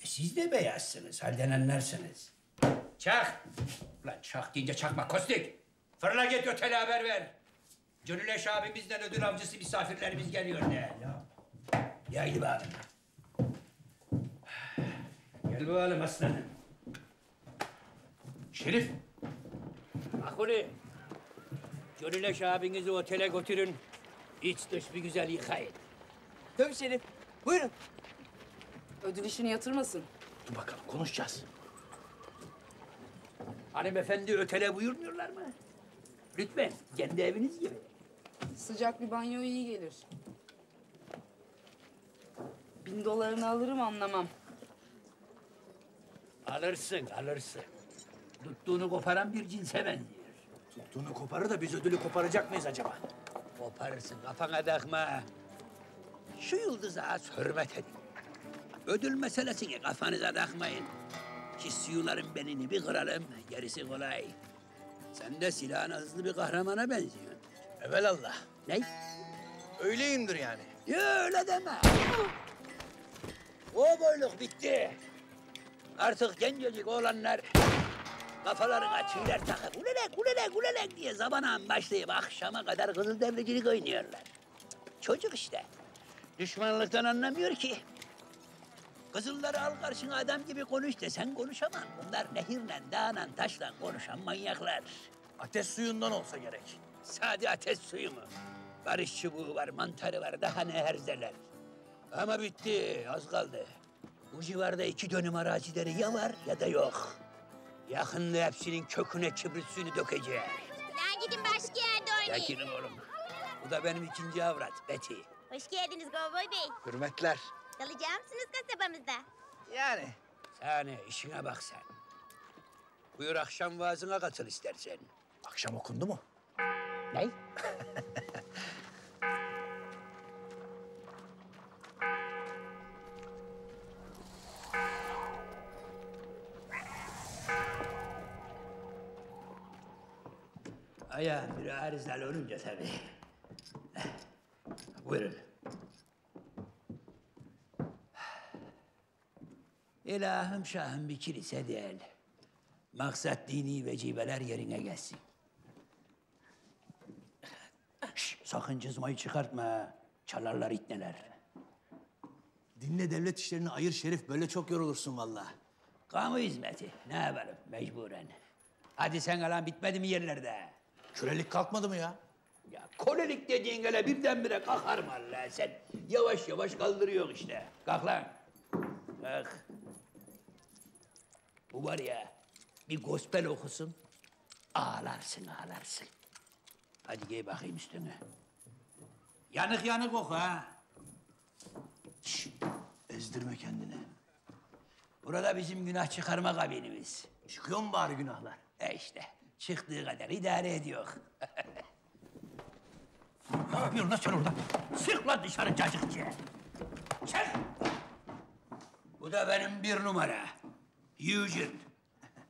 E siz de beyazsınız, halden anlarsınız. Çak! Ulan çak deyince çakma Kostik. Fırla git ötele haber ver. Johnny Leş abimizden ödül avcısı misafirlerimiz geliyor de. Ya. Gel bakalım. Gel bakalım aslanım. Şerif. Bak onu. Gönüleş abinizi otele götürün. İç dış bir güzel yıkayın. Tabii Şerif. Buyurun. Ödül işini yatırmasın. Dur bakalım konuşacağız. Hanımefendi ötele buyurmuyorlar mı? Lütfen kendi eviniz gibi. Sıcak bir banyo iyi gelir. Bin dolarını alırım anlamam. Alırsın, alırsın. Tuttuğunu koparan bir cinse benziyor. Tuttuğunu koparır da biz ödülü koparacak mıyız acaba? Koparırsın, kafana takma. Şu yıldıza az hürmet edin. Ödül meselesini kafanıza takmayın. Kissiyuların belini bir kıralım, gerisi kolay. Sen de silahına hızlı bir kahramana benziyorsun. Evelallah. Ne? Öyleyimdir yani. Ya öyle deme. O boyluk bitti. Artık gencecik oğlanlar kafalarına tüyler takıp ulelek ulelek ulelek diye zabanağın başlayıp akşama kadar kızıldevricilik oynuyorlar. Çocuk işte. Düşmanlıktan anlamıyor ki. Kızılları al karşına adam gibi konuş desen konuşamam. Bunlar nehirle, dağla, taşla konuşan manyaklar. Ateş suyundan olsa gerek. Sade ateş suyu mu? Barış çubuğu var, mantarı var, daha ne herzeler. Ama bitti, az kaldı. Bu civarda iki dönüm arazileri ya var ya da yok. Yakında hepsinin köküne kibrit suyunu dökeceğim. Ben gidin başka yerde oynayayım. Yakinin oğlum. Bu da benim ikinci avrat, Betty. Hoş geldiniz Kovboy Bey. Hürmetler. Kalacak mısınız kasabamızda? Yani. Yani işine bak sen. Buyur akşam vaazına katıl istersen. Akşam okundu mu? Ne? Aya bir arızalı olunca tabii. Buyurun. İlahım şahım bir kilise değil. Maksat dini vecibeler yerine gelsin. Şşş, sakın cızmayı çıkartma. Çalarlar itneler. Dinle devlet işlerini ayır Şerif. Böyle çok yorulursun vallahi. Kamu hizmeti. Ne yapalım mecburen. Hadi sen alan bitmedi mi yerlerde? Kölelik kalkmadı mı ya? Ya kölelik dediğin hele birdenbire kalkar mı Allah? Sen yavaş yavaş kaldırıyorsun işte. Kalk lan. Kalk. Bu var ya, bir gospel okusun, ağlarsın, ağlarsın. Hadi giy bakayım üstüne. Yanık yanık oku ha. Şşş, ezdirme kendini. Burada bizim günah çıkarma kabinimiz. Çıkıyor mu bari günahlar? E işte, çıktığı kadar idare ediyor. Ne yapıyorsun lan sen orada? Sık lan dışarı cacıkçı. Çık! Bu da benim bir numara. Yücün.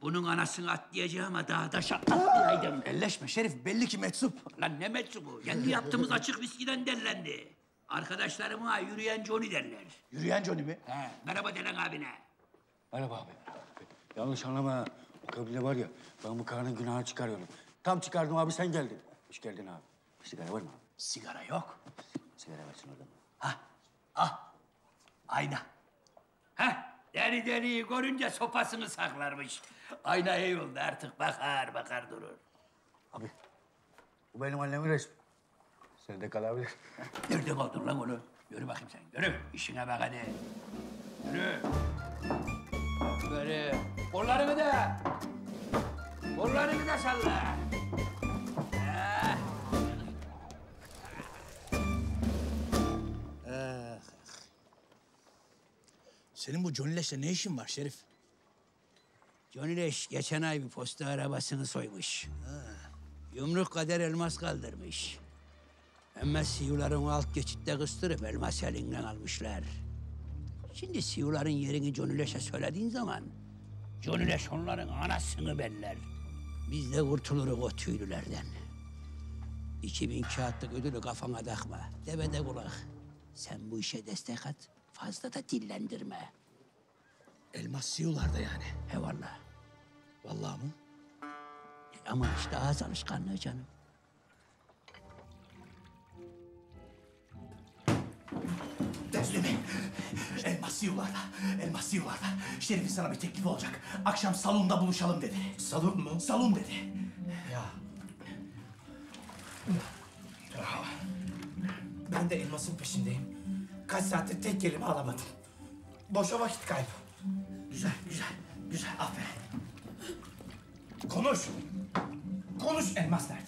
Bunun anasını atlayacağım ama daha taşa atlayaydım. Elleşme Şerif, belli ki meczup. Lan ne meczubu? Kendi yaptığımız açık viskiden derlendi. Arkadaşlarıma yürüyen Johnny derler. Yürüyen Johnny mi? He, merhaba denen abine. Merhaba abi. Yanlış anlama. Bu kabile var ya, ben bu karının günahını çıkarıyorum. Tam çıkardım abi, sen geldin. Hoş geldin abi. Sigara var mı? Sigara yok. Sigara versin orada mı? Hah, ah. Ayna. Hah. Deli deliyi görünce sopasını saklarmış. Ayna eyvallah artık bakar bakar durur. Abi, bu benim annemin resmi. Sen de kalabilir. Nerede kaldın lan onu? Yürü bakayım sen, yürü. İşine bak hadi. Yürü. Böyle. Kollarını da. Kollarını da salla. Ah. Ah. Senin bu Johnny Leş'le ne işin var Şerif? Johnny Leş geçen ay bir posta arabasını soymuş. Ha. Yumruk kadar elmas kaldırmış. Ama Siyuların alt geçitte kıstırıp elmas elinden almışlar. Şimdi Siyuların yerini Johnny Leş'e söylediğin zaman Johnny Leş onların anasını beller. Biz de kurtuluruz o tüylülerden. İki bin kağıtlık ödülü kafana takma. Deve de kulak. Sen bu işe destek at. Fazla da dillendirme. Elmas Siyularda yani. He vallahi. Vallahi mı? E ama işte ağız alışkanlığı canım. Deslimi. yıllarda, elmaslı yıllarda Şerif'in sana bir teklifi olacak. Akşam salonda buluşalım dedi. Salon mu? Salon dedi. Ya. Ben de elmasın peşindeyim. Kaç saattir tek kelime alamadım. Boşa vakit kaybı. Güzel, güzel, güzel. Aferin. Konuş. Konuş. Elmas nerede?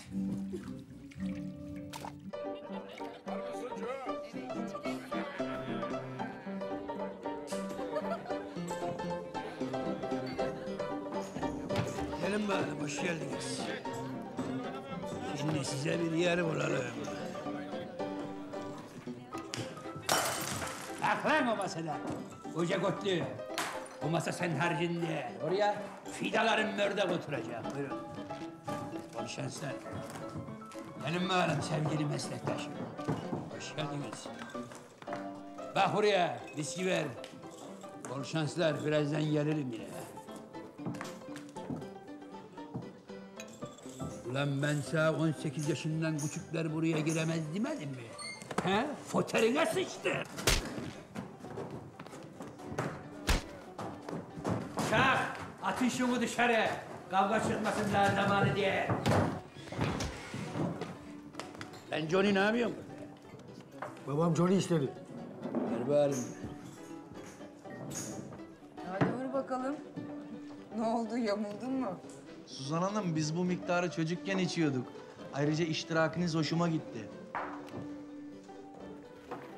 Gelin bari, hoş geldiniz. Şimdi size bir yer bulalım. Aklan o masada. Hoca Kotlu. O masa sen haricinde. Oraya fidaların mörde oturacak. Buyurun. Bol şanslar. Benim malım sevgili meslektaşım. Hoş geldiniz. Bak buraya, bisküvi ver. Bol şanslar, birazdan gelirim yine. Ulan ben sana on sekiz yaşından küçükler buraya giremez demedim mi? He? Foterine sıçtı. Şak! Atın şunu dışarı. Kavga çıkmasın daha zamanı diye. Sen Johnny ne yapıyorsun burada? Babam Johnny istedi. Ver bağırın. Hadi vur bakalım. Ne oldu, yamuldun mu? Suzan Hanım, biz bu miktarı çocukken içiyorduk. Ayrıca iştirakiniz hoşuma gitti.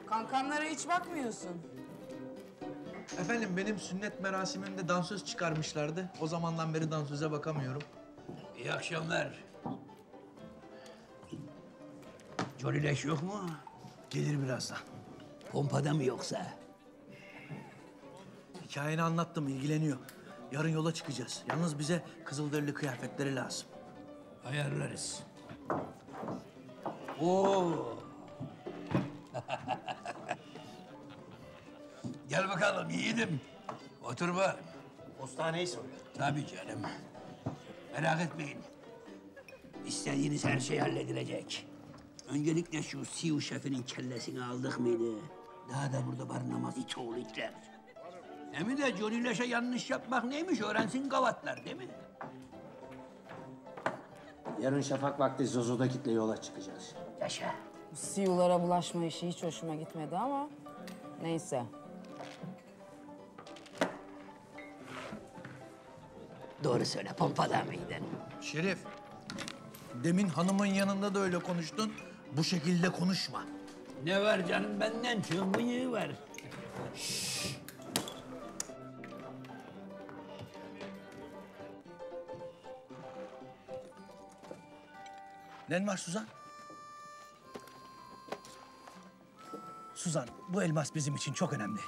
Kankanlara hiç bakmıyorsun. Efendim, benim sünnet merasimimde dansöz çıkarmışlardı. O zamandan beri dansöze bakamıyorum. İyi akşamlar. Jolileş yok mu? Gelir birazdan. Pompada mı yoksa? Hikayeni anlattım, ilgileniyor. Yarın yola çıkacağız. Yalnız bize kızılderili kıyafetleri lazım. Ayarlarız. Oo. Gel bakalım yiğidim. Otur bak. Postaneyi soruyor. Tabii canım. Merak etmeyin. İstediğiniz her şey halledilecek. Öncelikle şu Siyu şefinin kellesini aldık mıydı? Daha da burada barınamaz iti oğlu itler. Hem de Johnny Leş'e yanlış yapmak neymiş öğrensin gavatlar değil mi? Yarın şafak vakti Zozo'da kitle yola çıkacağız. Yaşa. Siyulara bulaşma işi hiç hoşuma gitmedi ama neyse. Doğru söyle, pompada mıydın? Şerif, demin hanımın yanında da öyle konuştun. Bu şekilde konuşma. Ne var canım, benden çok bıyığı var. Şşş. Ne var Suzan? Suzan, bu elmas bizim için çok önemli.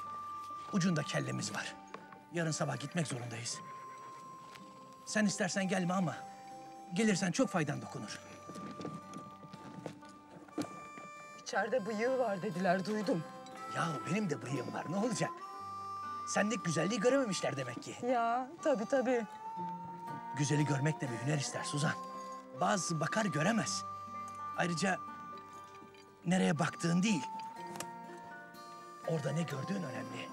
Ucunda kellemiz var. Yarın sabah gitmek zorundayız. Sen istersen gelme ama gelirsen çok faydan dokunur. İçeride bıyığı var dediler, duydum. Ya benim de bıyığım var, ne olacak? Sendeki güzelliği görememişler demek ki. Ya tabii tabii. Güzeli görmek de bir hüner ister Suzan. Bazı bakar göremez. Ayrıca nereye baktığın değil, orada ne gördüğün önemli.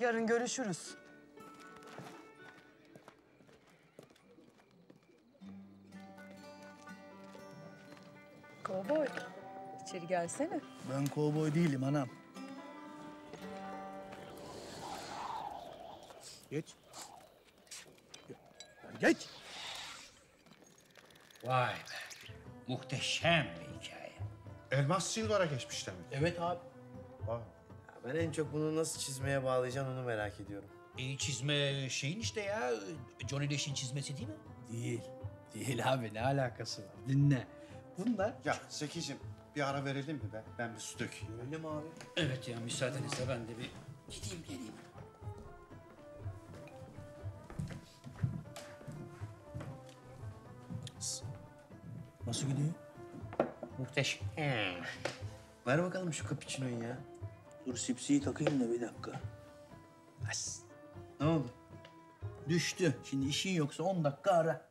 Yarın görüşürüz. Kovboy, içeri gelsene. Ben kovboy değilim anam. Geç. Geç. Vay be. Muhteşem bir hikaye. Elmas Silvar'a geçmiş demek. Evet abi. Abi. Ben en çok bunu nasıl çizmeye bağlayacaksın onu merak ediyorum. E, çizme şeyin işte ya. Johnny Leş'in çizmesi değil mi? Değil. Değil abi, ne alakası var? Dinle. Bunlar... Ya Zeki'cim, bir ara verelim mi be? Ben bir su dökeyim. Öyle mi abi? Evet ya, müsaadenizle ben de bir gideyim geleyim. Nasıl gidiyor? Muhteşem. Hmm. Ver bakalım şu cappuccino'yu ya. Dur sipsiyi takayım da bir dakika. As. Ne oldu? Düştü. Şimdi işin yoksa on dakika ara.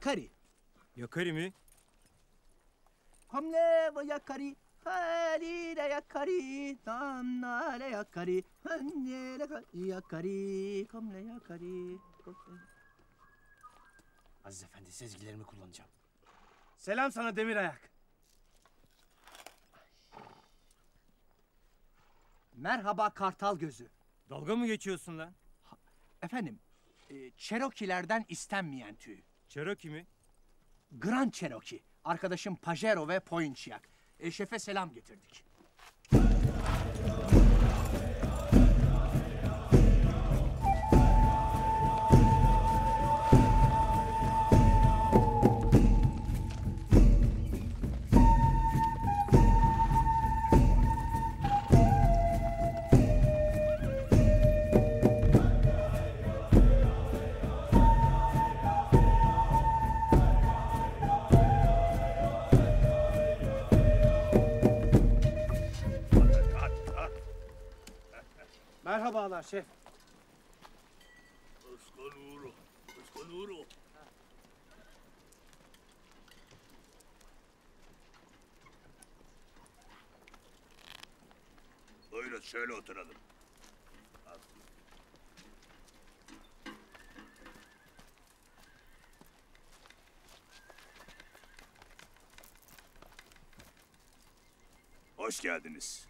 yakari. Yakari mi? Hamle ve yakari, haliyle yakari, damnale yakari, hamle yakari, hamle yakari. Aziz Efendi, sezgilerimi kullanacağım. Selam sana Demirayak. Merhaba Kartal Gözü. Dalga mı geçiyorsun lan? Ha, efendim, e, Cherokee'lerden istenmeyen tüy. Cherokee mi? Grand Cherokee. Arkadaşım Pajero ve Poinciak. E, şefe selam getirdik. Merhabalar şef. Eskanuru, eskanuru. Buyurun şöyle oturalım. Hoş geldiniz.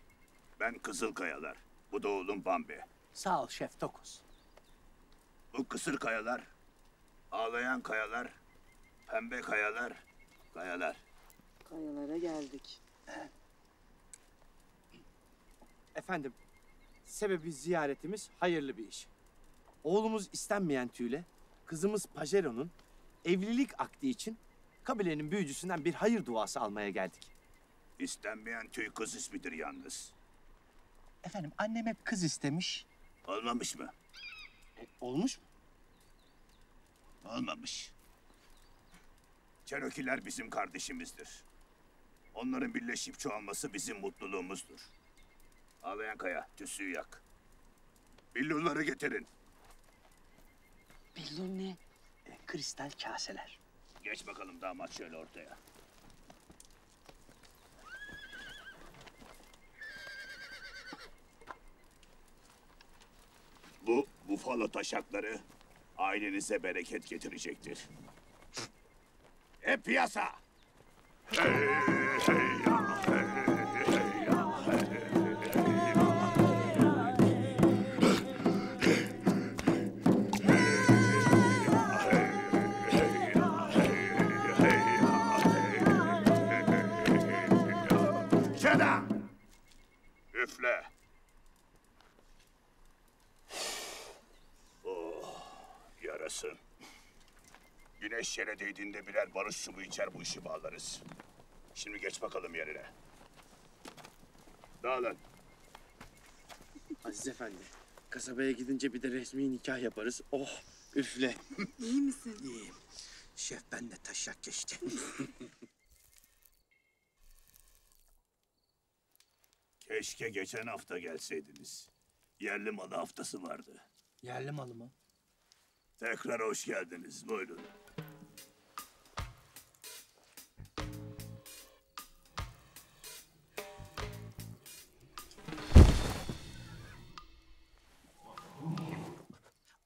Ben Kızılkayalar. Bu da oğlum Bambi. Sağ ol şef Tokus. Bu kısır kayalar, ağlayan kayalar, pembe kayalar, kayalar. Kayalara geldik. Efendim, sebebi ziyaretimiz hayırlı bir iş. Oğlumuz istenmeyen tüyle, kızımız Pajero'nun evlilik akdi için kabilenin büyücüsünden bir hayır duası almaya geldik. İstenmeyen tüy kız ismidir yalnız. Efendim, annem hep kız istemiş. Olmamış mı? E, olmuş mu? Olmamış. Cherokee'ler bizim kardeşimizdir. Onların birleşip çoğalması bizim mutluluğumuzdur. Ağlayan kaya, tüsüyü yak. Billurları getirin. Billur ne? E, kristal kaseler. Geç bakalım damat şöyle ortaya. Bu bufalo taşakları ailenize bereket getirecektir. E piyasa! Hey, hey, hey, hey, hey, hey. Şeda! Üfle! Güneş yere değdiğinde birer barış çubuğu içer, bu işi bağlarız. Şimdi geç bakalım yerine. Dağılın. Aziz Efendi, kasabaya gidince bir de resmi nikah yaparız. Oh, üfle. İyi misin? İyiyim. Şef ben de taşak geçti. Keşke geçen hafta gelseydiniz. Yerli malı haftası vardı. Yerli malı mı? Tekrar hoş geldiniz. Buyurun.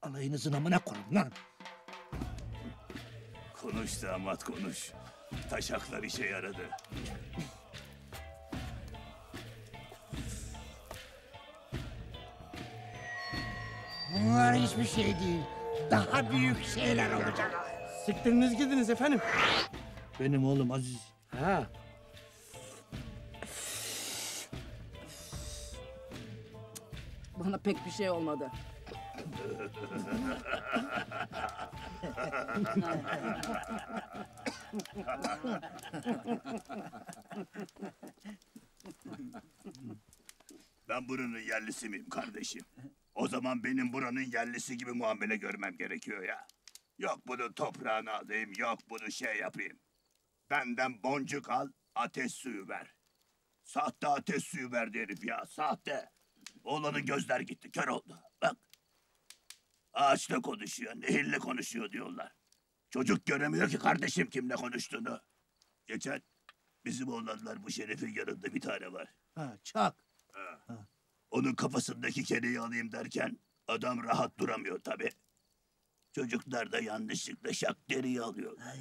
Alayınızın amına koyun lan. Konuş damat konuş. Taşaklar işe yaradı. Bunlar hiçbir şey değil. Daha büyük şeyler olacak. Siktiriniz gidiniz efendim. Benim oğlum Aziz. Ha. Bana pek bir şey olmadı. Ben buranın yerlisi miyim kardeşim? O zaman benim buranın yerlisi gibi muamele görmem gerekiyor ya. Yok bunu toprağına alayım, yok bunu şey yapayım. Benden boncuk al, ateş suyu ver. Sahte ateş suyu verdi herif ya, sahte. Oğlanın gözler gitti, kör oldu. Bak. Ağaçla konuşuyor, nehirle konuşuyor diyorlar. Çocuk göremiyor ki kardeşim kimle konuştuğunu. Geçen bizim oğlanlar bu Şerif'in yanında bir tane var. Ha, Çak. Ha. Ha. Onun kafasındaki kereyi alayım derken adam rahat duramıyor tabii. Çocuklar da yanlışlıkla şak deriyi alıyor. Ay.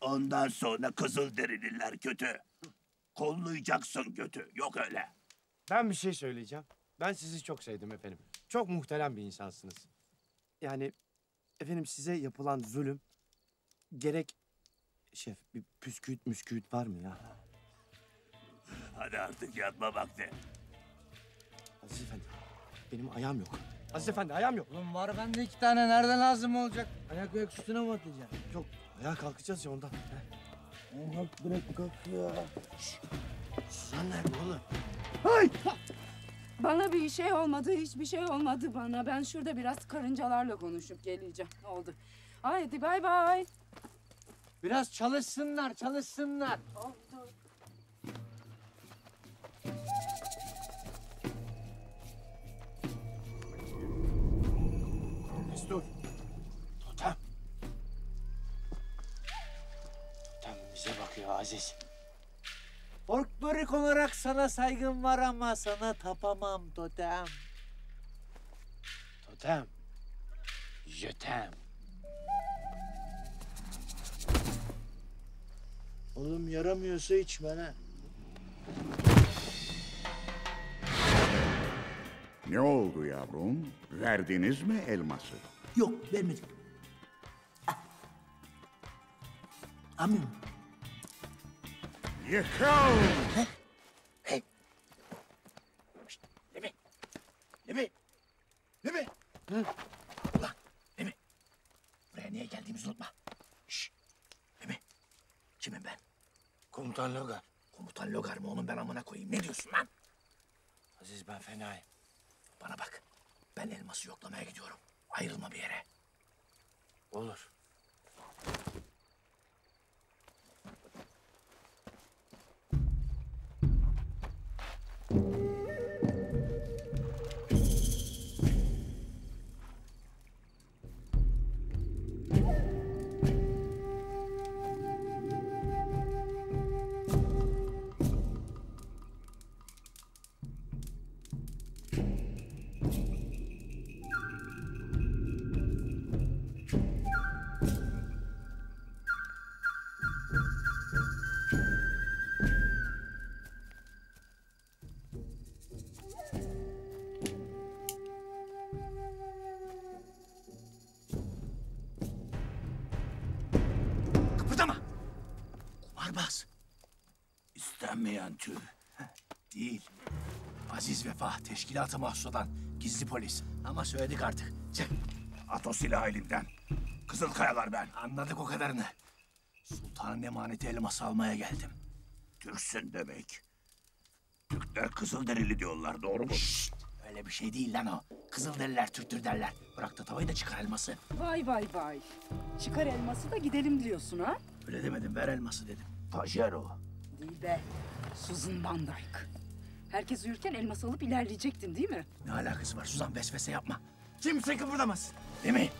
Ondan sonra kızıl derililer kötü. Kollayacaksın kötü. Yok öyle. Ben bir şey söyleyeceğim. Ben sizi çok sevdim efendim. Çok muhterem bir insansınız. Yani efendim size yapılan zulüm gerek... Şef bir püsküvit müsküvit var mı ya? Hadi artık yatma vakti. Aziz efendi benim ayağım yok. Aziz efendi ayağım yok. Oğlum var bende iki tane, nereden lazım olacak? Ayak ayak üstüne mi atacaksın? Yok ayağa kalkacağız ya ondan. Ayağa bırak kalkıyor. Şşş. Suzan nerede oğlum? Hay! Bana bir şey olmadı, hiçbir şey olmadı bana. Ben şurada biraz karıncalarla konuşup geleceğim. Ne oldu? Haydi bay bay. Biraz çalışsınlar, çalışsınlar. Oldu. Mesut. Totem. Totem bize bakıyor Aziz. Orkbörük olarak sana saygım var ama sana tapamam Totem. Totem. Jötem. Oğlum yaramıyorsa içme ha. Ne oldu yavrum? Verdiniz mi elması? Yok, vermedik. Ah. Amım. Yıkıl! He? He? Şşt, Nebi! Nebi! Nebi! Hı? Ulan, Nebi! Buraya niye geldiğimizi unutma. Şşt! Nebi! Kimim ben? Komutan Logar. Komutan Logar mı oğlum, ben amına koyayım? Ne diyorsun lan? Aziz ben fenayım. Bana bak. Ben elması yoklamaya gidiyorum. Ayrılma bir yere. Olur. Tür. Değil. Aziz Vefa, teşkilat-ı mahsudan, gizli polis. Ama söyledik artık. Çek. At o silahı elimden. Kızılkayalar ben. Anladık o kadarını. Sultanın emaneti elması almaya geldim. Türksün demek. Türkler Kızılderili diyorlar, doğru mu? Şşt! Öyle bir şey değil lan o. Kızılderililer Türktür derler. Bırak da tavayı da çıkar elması. Vay vay vay. Çıkar elması da gidelim diyorsun ha? Öyle demedim, ver elması dedim. Pajero. Değil be. Susan Van Dyke. Herkes uyurken elması alıp ilerleyecektin değil mi? Ne alakası var Suzan, vesvese yapma. Kimse kıpırdamaz. Değil mi?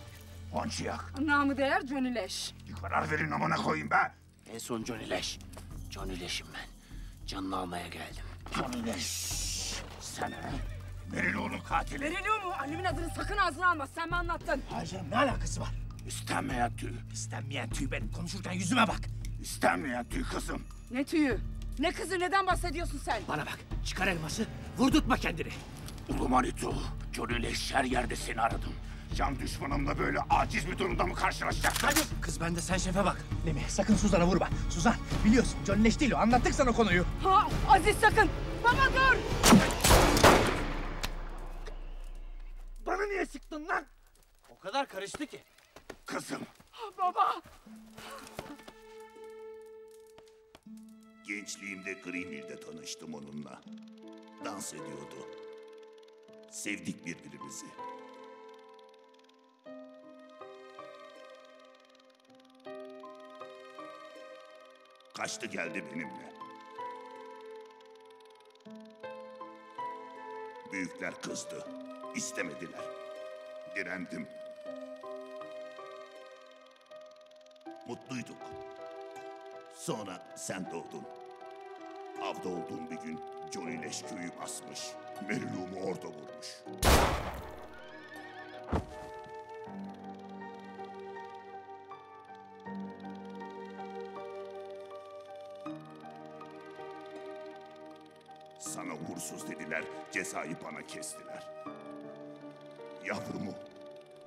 Ponçiyak. Namı değer Johnny Leş. Bir karar verin amana koyayım be. En son Johnny Leş. Johnny Leş'im ben. Canını almaya geldim. Johnny Leş. Sen he? Meriloğlu'nun katili. Meriloğlu mu? Annemin adını sakın ağzına alma. Sen mi anlattın? Hayır canım, ne alakası var? İstenmeyen tüy. İstenmeyen tüy benim. Konuşurken yüzüme bak. İstenmeyen tüy kızım. Ne tüyü? Ne kızı, neden bahsediyorsun sen? Bana bak, çıkar elması, vurdurtma kendini. Ulu Manitu, Johnny Leş her yerde seni aradım. Can düşmanımla böyle aciz bir durumda mı karşılaşacaksın? Hadi. Kız bende, sen şefe bak. Nemi, sakın Suzan'a vurma. Suzan, biliyorsun Johnny Leş değil o, anlattık sana konuyu. Ha, Aziz sakın! Baba dur! Bana niye sıktın lan? O kadar karıştı ki. Kızım! Baba! Gençliğimde Greenville'de tanıştım onunla. Dans ediyordu. Sevdik birbirimizi. Kaçtı geldi benimle. Büyükler kızdı. İstemediler. Direndim. mutluyduk. Sonra sen doğdun. Avda olduğum bir gün Johnny Leşköy'ü basmış. Merlumu orada vurmuş. Sana uğursuz dediler, cezayı bana kestiler. Yavrumu,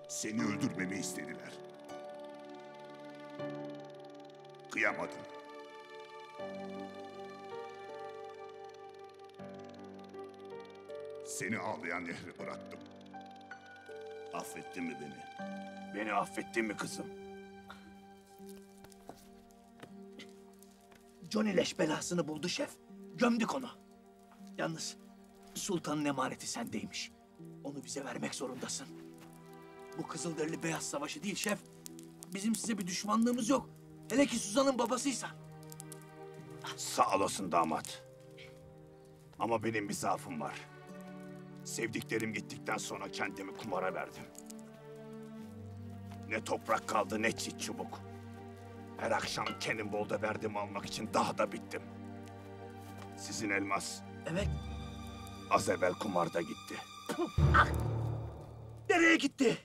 seni öldürmemi istediler. Kıyamadım. Seni ağlayan nehre bıraktım. Affettin mi beni? Beni affettin mi kızım? Johnny leş belasını buldu şef. Gömdük onu. Yalnız sultanın emaneti sendeymiş. Onu bize vermek zorundasın. Bu Kızılderili Beyaz Savaşı değil şef. Bizim size bir düşmanlığımız yok. Hele ki Suzan'ın babasıysan. Sağ olasın damat. Ama benim bir zaafım var. Sevdiklerim gittikten sonra kendimi kumara verdim. Ne toprak kaldı ne çit çubuk. Her akşam Cannonball'da verdim almak için daha da bittim. Sizin elmas. Evet. Az evvel kumarda gitti. Nereye gitti?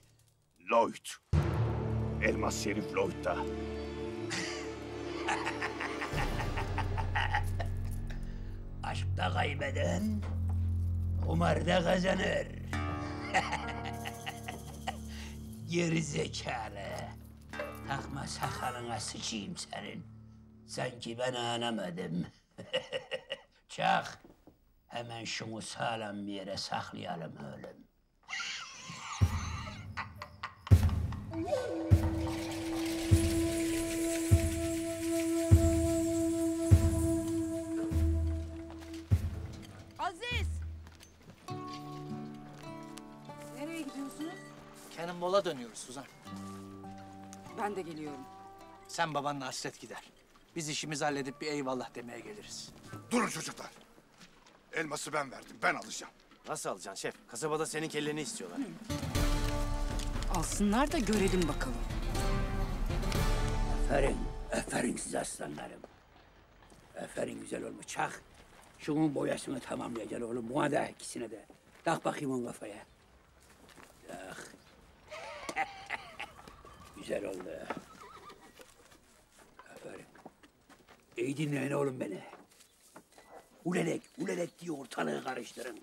Lloyd. Elmas herif Lloyd'da. Aşkta kaybeden kumarda kazanır. Geri zekalı. Takma sakalına sıçayım senin. Sanki ben anamadım. Çak. Hemen şunu sağlam bir yere saklayalım oğlum. Aziz! Nereye gidiyorsunuz? Cannonball'a dönüyoruz Suzan. Ben de geliyorum. Sen babanla hasret gider. Biz işimizi halledip bir eyvallah demeye geliriz. Durun çocuklar! Elması ben verdim, ben alacağım. Nasıl alacaksın şef? Kasabada senin kelleni istiyorlar. Hı. Alsınlar da görelim bakalım. Aferin, aferin size aslanlarım. Aferin güzel olmuş. Çak, şunun boyasını tamamlayacak oğlum. Buna da, ikisine de. Tak bakayım onun kafaya. Tak. Güzel oldu. Aferin. İyi dinleyin oğlum beni. Ulelek, ulelek diye ortalığı karıştırın.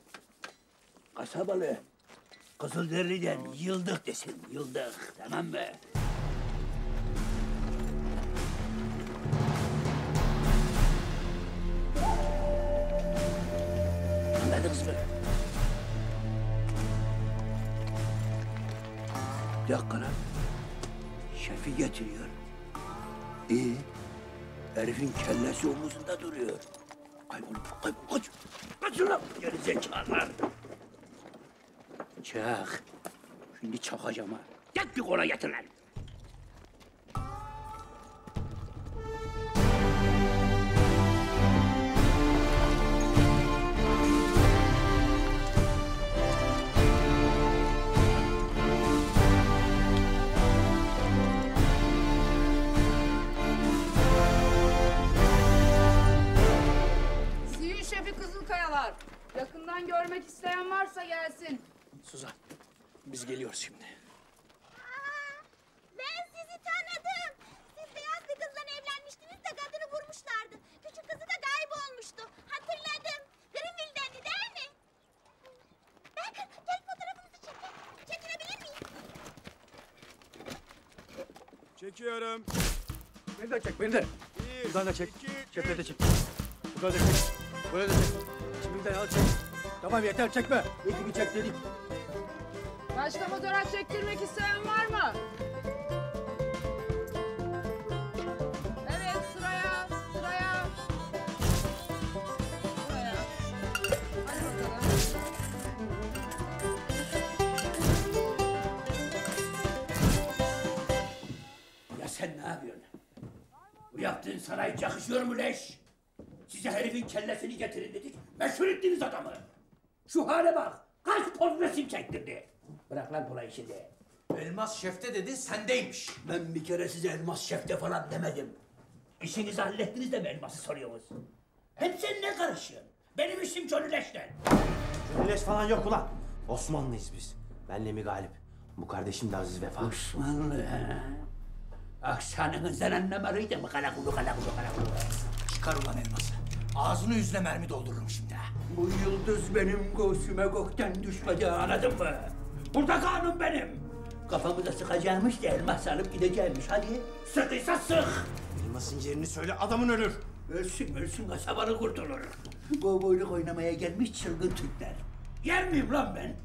Kasabalı, Kızılderili'den yıldık desin, yıldık, tamam mı? Anladınız mı? Bir dakika lan, şefi getiriyor. İyi, herifin kellesi omuzunda duruyor. Kaybol, kaybol, kaç! Kaç ulan! Geri zekalar! Çak! Şimdi çakacağım ha! Tek bir kola getir lan! Yakından görmek isteyen varsa gelsin. Suzan, biz geliyoruz şimdi. Aa, ben sizi tanıdım. Siz beyazlı kızla evlenmiştiniz de kadını vurmuşlardı. Küçük kızı da kaybolmuştu. Hatırladım. Greenville'dendi değil mi? Ben gel fotoğrafınızı çekin. Çekilebilir miyim? Çekiyorum. Beni de çek, beni de. Bir, Buradan da çek. Şefle de çek. Buradan da çek. Böyle de çek. Al, çek. Tamam yeter çekme. Elimi çek dedik. Başka fotoğraf çektirmek isteyen var mı? Evet sıraya, sıraya. Sıraya. Hadi bakalım. Ya sen ne yapıyorsun? Bu yaptığın sana hiç yakışıyor mu leş? Size herifin kellesini getirin dedik. Meşhur ettiniz adamı. Şu hale bak. Kaç poz resim çektirdi. Bırak lan kolay işi de. Elmas şefte dedi, sendeymiş. Ben bir kere size elmas şefte falan demedim. İşinizi hallettiniz de mi elması soruyoruz? Hem sen ne karışıyorsun? Benim işim çölüleşten. Çölüleş falan yok ulan. Osmanlıyız biz. Ben Lemi Galip. Bu kardeşim de Aziz Vefa. Osmanlı ha? Aksanınızdan anlamalıydı mı? Kalakulu, kalakulu, kalakulu. Çıkar ulan elması. Ağzını yüzüne mermi doldururum şimdi ha. Bu yıldız benim göğsüme gökten düşmedi, anladın mı? Burada kanun benim. Kafamı da sıkacakmış da elmas alıp gidecekmiş. Hadi sıkıysa sık. Elmasın yerini söyle, adamın ölür. Ölsün, ölsün, kasabanı kurtulur. Kovboyluk oynamaya gelmiş çılgın Türkler. Yer miyim lan ben?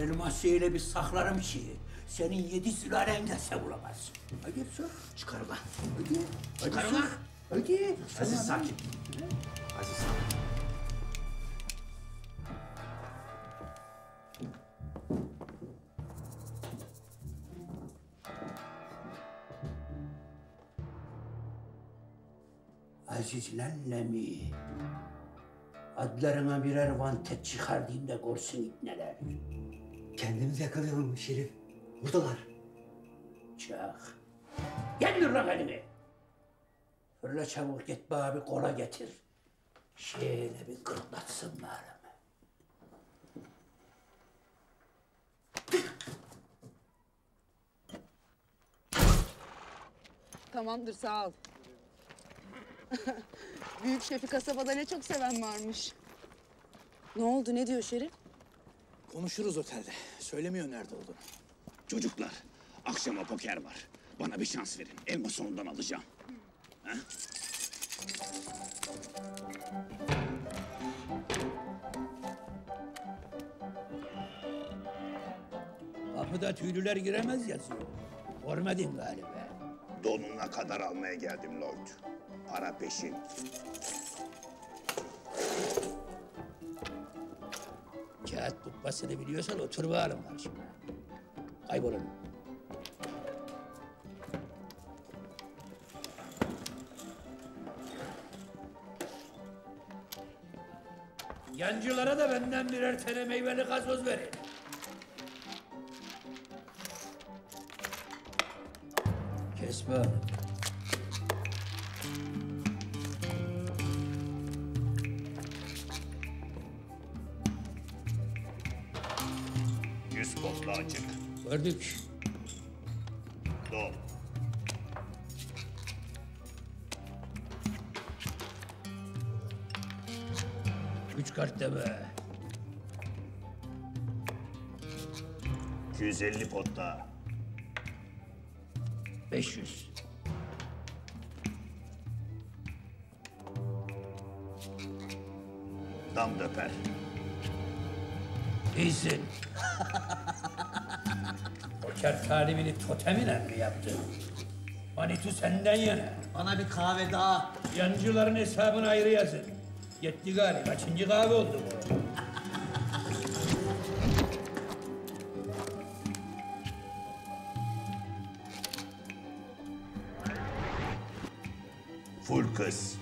Elması ile bir saklarım ki senin yedi sülalen gelse bulamazsın. Hadi sor. Çıkar ulan. Hadi. Çıkar ulan. Hadi. Aziz sakin. Aziz sakin. Azizlen Lemi, adlarına birer vantet çıkardığım da görsün ipneler. Kendimizi yakalayalım Şerif, buradalar. Çak. Gelmiyor lan elimi. Fırla çabuk git bana bir kola getir. Şöyle bir kırklatsın bari. Tamamdır, sağ ol. Büyük şefi kasabada ne çok seven varmış. Ne oldu, ne diyor Şerif? Konuşuruz otelde. Söylemiyor nerede olduğunu. Çocuklar, akşama poker var. Bana bir şans verin. Elması ondan alacağım. Ha? Kapıda tüylüler giremez yazıyor. Görmedin galiba. Donuna kadar almaya geldim Lord. Para peşin. Kağıt tutmasını biliyorsan otur bağırın karşıma. Kaybolun. Yancılara da benden birer tane meyveli gazoz verin. Kesme. Açık. Gördük. Doğru. Üç kart da be. iki yüz elli potta. beş yüz. Dam döper. İyisin. Poker talibini totemine mi yaptın? Manitu senden yana. Bana bir kahve daha. Yancıların hesabını ayrı yazın. Yetti gari. Kaçıncı kahve oldu bu? Full kız.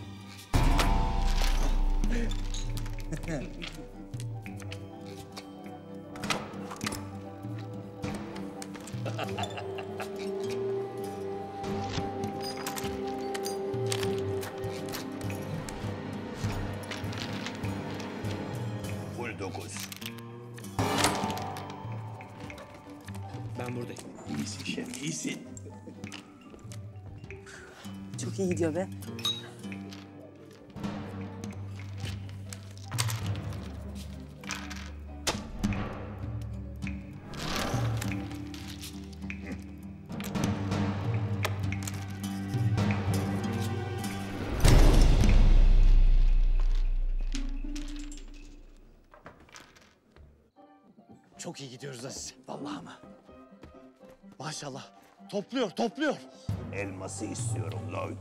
İyi gidiyor be. Çok iyi gidiyoruz Aziz. Vallahi mı? Maşallah. Topluyor, topluyor. Elması istiyorum Lloyd.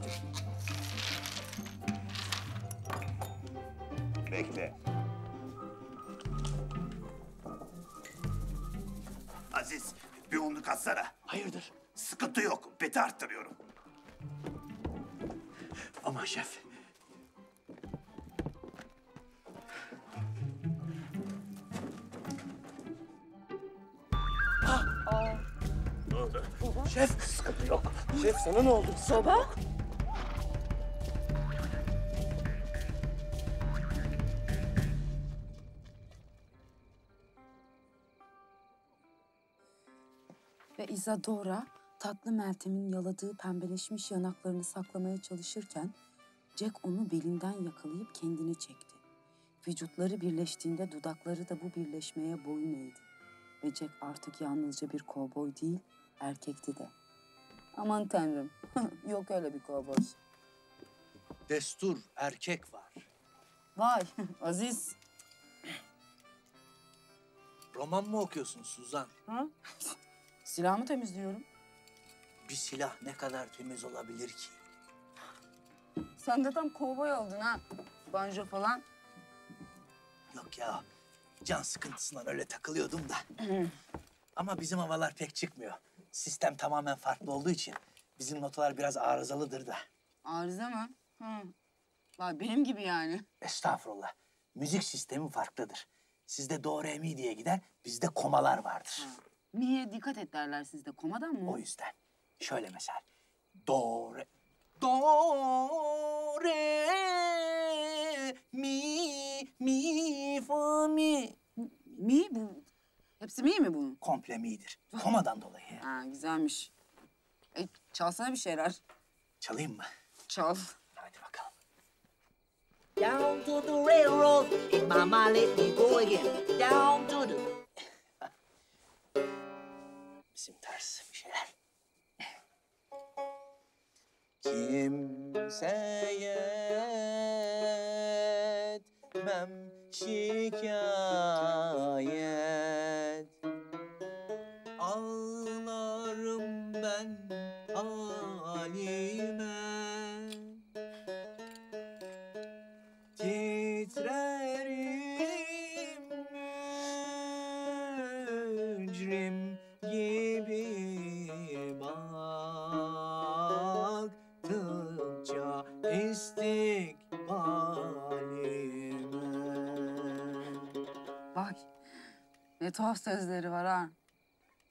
Bekle. Aziz, bir onluk atsana. Hayırdır? Sıkıntı yok, beti arttırıyorum. Aman şef. baba? Şef, sıkıntı yok. Şef, sana ne oldu? Baba? Ve Isadora, tatlı Meltem'in yaladığı pembeleşmiş yanaklarını saklamaya çalışırken Jack onu belinden yakalayıp kendine çekti. Vücutları birleştiğinde dudakları da bu birleşmeye boyun eğdi. Ve Jack artık yalnızca bir kovboy değil, erkekti de. Aman tanrım, yok öyle bir kovboy. Destur erkek var. Vay, Aziz. Roman mı okuyorsun Suzan? Hı? Silahımı temizliyorum. Bir silah ne kadar temiz olabilir ki? Sen de tam kovboy oldun ha, banjo falan. Yok ya, can sıkıntısından öyle takılıyordum da. Ama bizim havalar pek çıkmıyor. Sistem tamamen farklı olduğu için bizim notalar biraz arızalıdır da. Arıza mı? Hı. Vay, benim gibi yani. Estağfurullah. Müzik sistemi farklıdır. Sizde do re mi diye gider, bizde komalar vardır. Hı. Niye dikkat et derler sizde, komadan mı? O yüzden. Şöyle mesela, do re... Do, re, mi, mi, fa, mi. Mi bu? Hepsi mi mi bunun? Komple mi'dir. Komadan dolayı. Ha, güzelmiş. E, çalsana bir şeyler. Çalayım mı? Çal. Hadi bakalım. Down to the railroad, mama let me go again. Down to the... Bizim ters bir şeyler. Kimseye etmem şikayet, ağlarım ben halime, titrerim mücrim gibi. Vay, ne tuhaf sözleri var ha.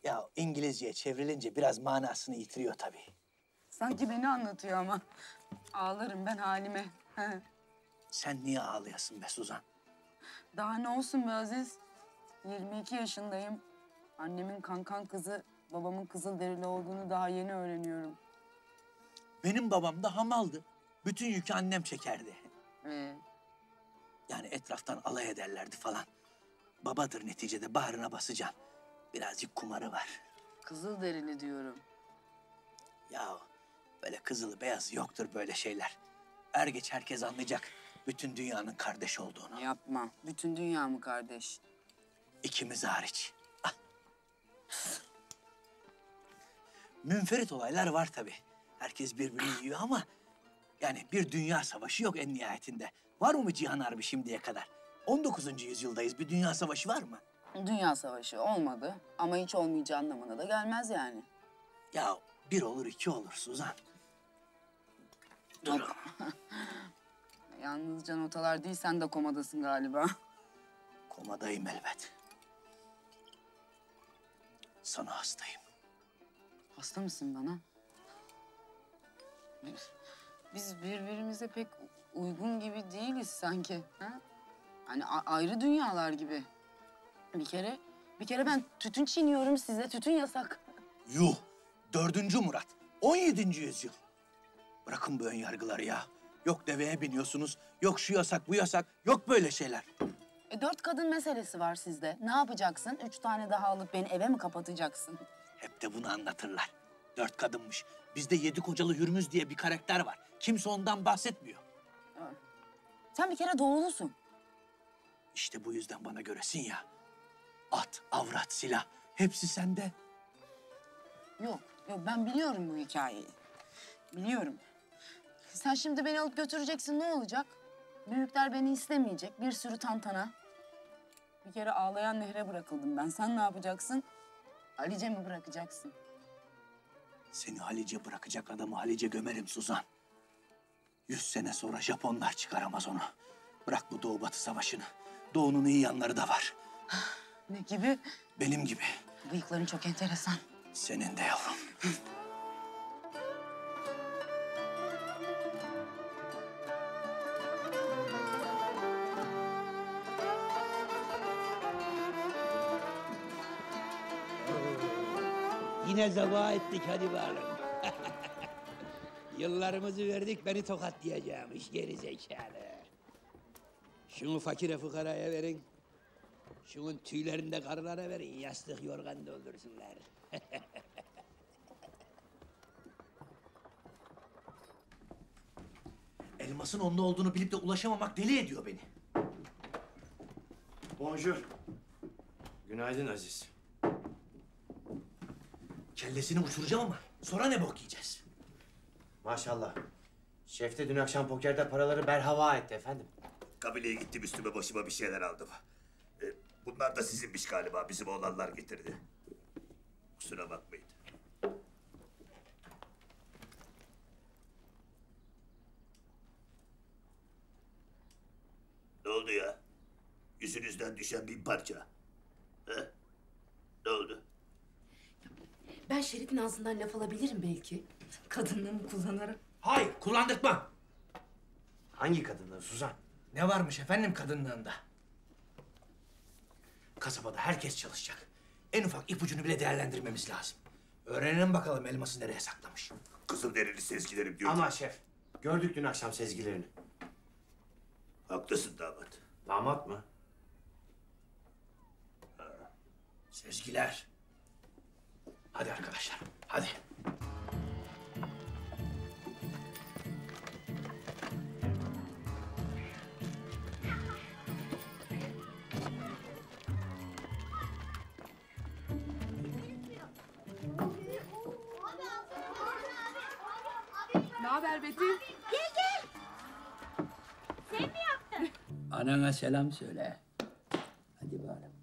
Ya İngilizceye çevrilince biraz manasını yitiriyor tabii. Sanki beni anlatıyor ama. Ağlarım ben halime. Sen niye ağlayasın be Suzan? Daha ne olsun be Aziz? yirmi iki yaşındayım. Annemin kankan kızı, babamın kızılderili olduğunu daha yeni öğreniyorum. Benim babam da hamaldı. Bütün yükü annem çekerdi. Ee? Yani etraftan alay ederlerdi falan. Babadır neticede, bağrına basacağım. Birazcık kumarı var. Kızılderili diyorum. Ya böyle kızılı beyaz yoktur böyle şeyler. Er geç herkes anlayacak bütün dünyanın kardeş olduğunu. Yapma. Bütün dünya mı kardeş? İkimiz hariç. Ah. Münferit olaylar var tabii. Herkes birbirini yiyor ama... Yani bir dünya savaşı yok en nihayetinde. Var mı Cihan Harbi şimdiye kadar? on dokuzuncu yüzyıldayız. Bir dünya savaşı var mı? Dünya savaşı olmadı ama hiç olmayacağı anlamına da gelmez yani. Ya bir olur iki olur Suzan. Dur. Yalnızca notalar değil, sen de komadasın galiba. Komadayım elbet. Sana hastayım. Hasta mısın bana? Biz birbirimize pek uygun gibi değiliz sanki. Ha? Hani ayrı dünyalar gibi. Bir kere, bir kere ben tütün çiğniyorum size. Tütün yasak. Yuh! Dördüncü Murat. On yedinci yüzyıl. Bırakın bu ön yargıları ya. Yok deveye biniyorsunuz, yok şu yasak, bu yasak, yok böyle şeyler. E, dört kadın meselesi var sizde. Ne yapacaksın? Üç tane daha alıp beni eve mi kapatacaksın? Hep de bunu anlatırlar. Dört kadınmış. Bizde yedi kocalı Hürmüz diye bir karakter var. Kimse ondan bahsetmiyor. Sen bir kere doğulusun. İşte bu yüzden bana göresin ya. At, avrat, silah hepsi sende. Yok, yok ben biliyorum bu hikayeyi. Biliyorum. Sen şimdi beni alıp götüreceksin, ne olacak? Büyükler beni istemeyecek, bir sürü tantana. Bir kere ağlayan nehre bırakıldım ben. Sen ne yapacaksın? Alice mi bırakacaksın? Seni Halice bırakacak adamı Halice gömerim Suzan. Yüz sene sonra Japonlar çıkaramaz onu. Bırak bu Doğu Batı savaşını. Doğu'nun iyi yanları da var. Ne gibi? Benim gibi. Bıyıkların çok enteresan. Senin de yavrum. Yine zaba ettik, hadi bakalım. Yıllarımızı verdik, beni tokatlayacağımış gerizekalı. Şunu fakire fukaraya verin. Şunun tüylerini de karılara verin, yastık yorgan doldursunlar. Elmas'ın onda olduğunu bilip de ulaşamamak deli ediyor beni. Bonjour. Günaydın Aziz. Kellesini uçuracağım ama sonra ne bok yiyeceğiz? Maşallah. Şef de dün akşam pokerde paraları berhava etti efendim. Kabileye gittim, üstüme başıma bir şeyler aldım. Ee, bunlar da sizinmiş galiba, bizim oğlanlar getirdi. Kusura bakmayın. Ne oldu ya? Yüzünüzden düşen bin parça. He? Ne oldu? Ben Şerif'in ağzından laf alabilirim belki. Kadınlığımı kullanırım. Hayır, kullandırtma! Hangi kadınlığı Suzan? Ne varmış efendim kadınlığında? Kasabada herkes çalışacak. En ufak ipucunu bile değerlendirmemiz lazım. Öğrenelim bakalım elması nereye saklamış. Kızılderili sezgilerim diyor. Ama şef, gördük dün akşam sezgilerini. Haklısın damat. Damat mı? Ha. Sezgiler. Hadi arkadaşlar, hadi. Ne haber Betül? Gel gel. Sen mi yaptın? Anana selam söyle. Hadi bakalım.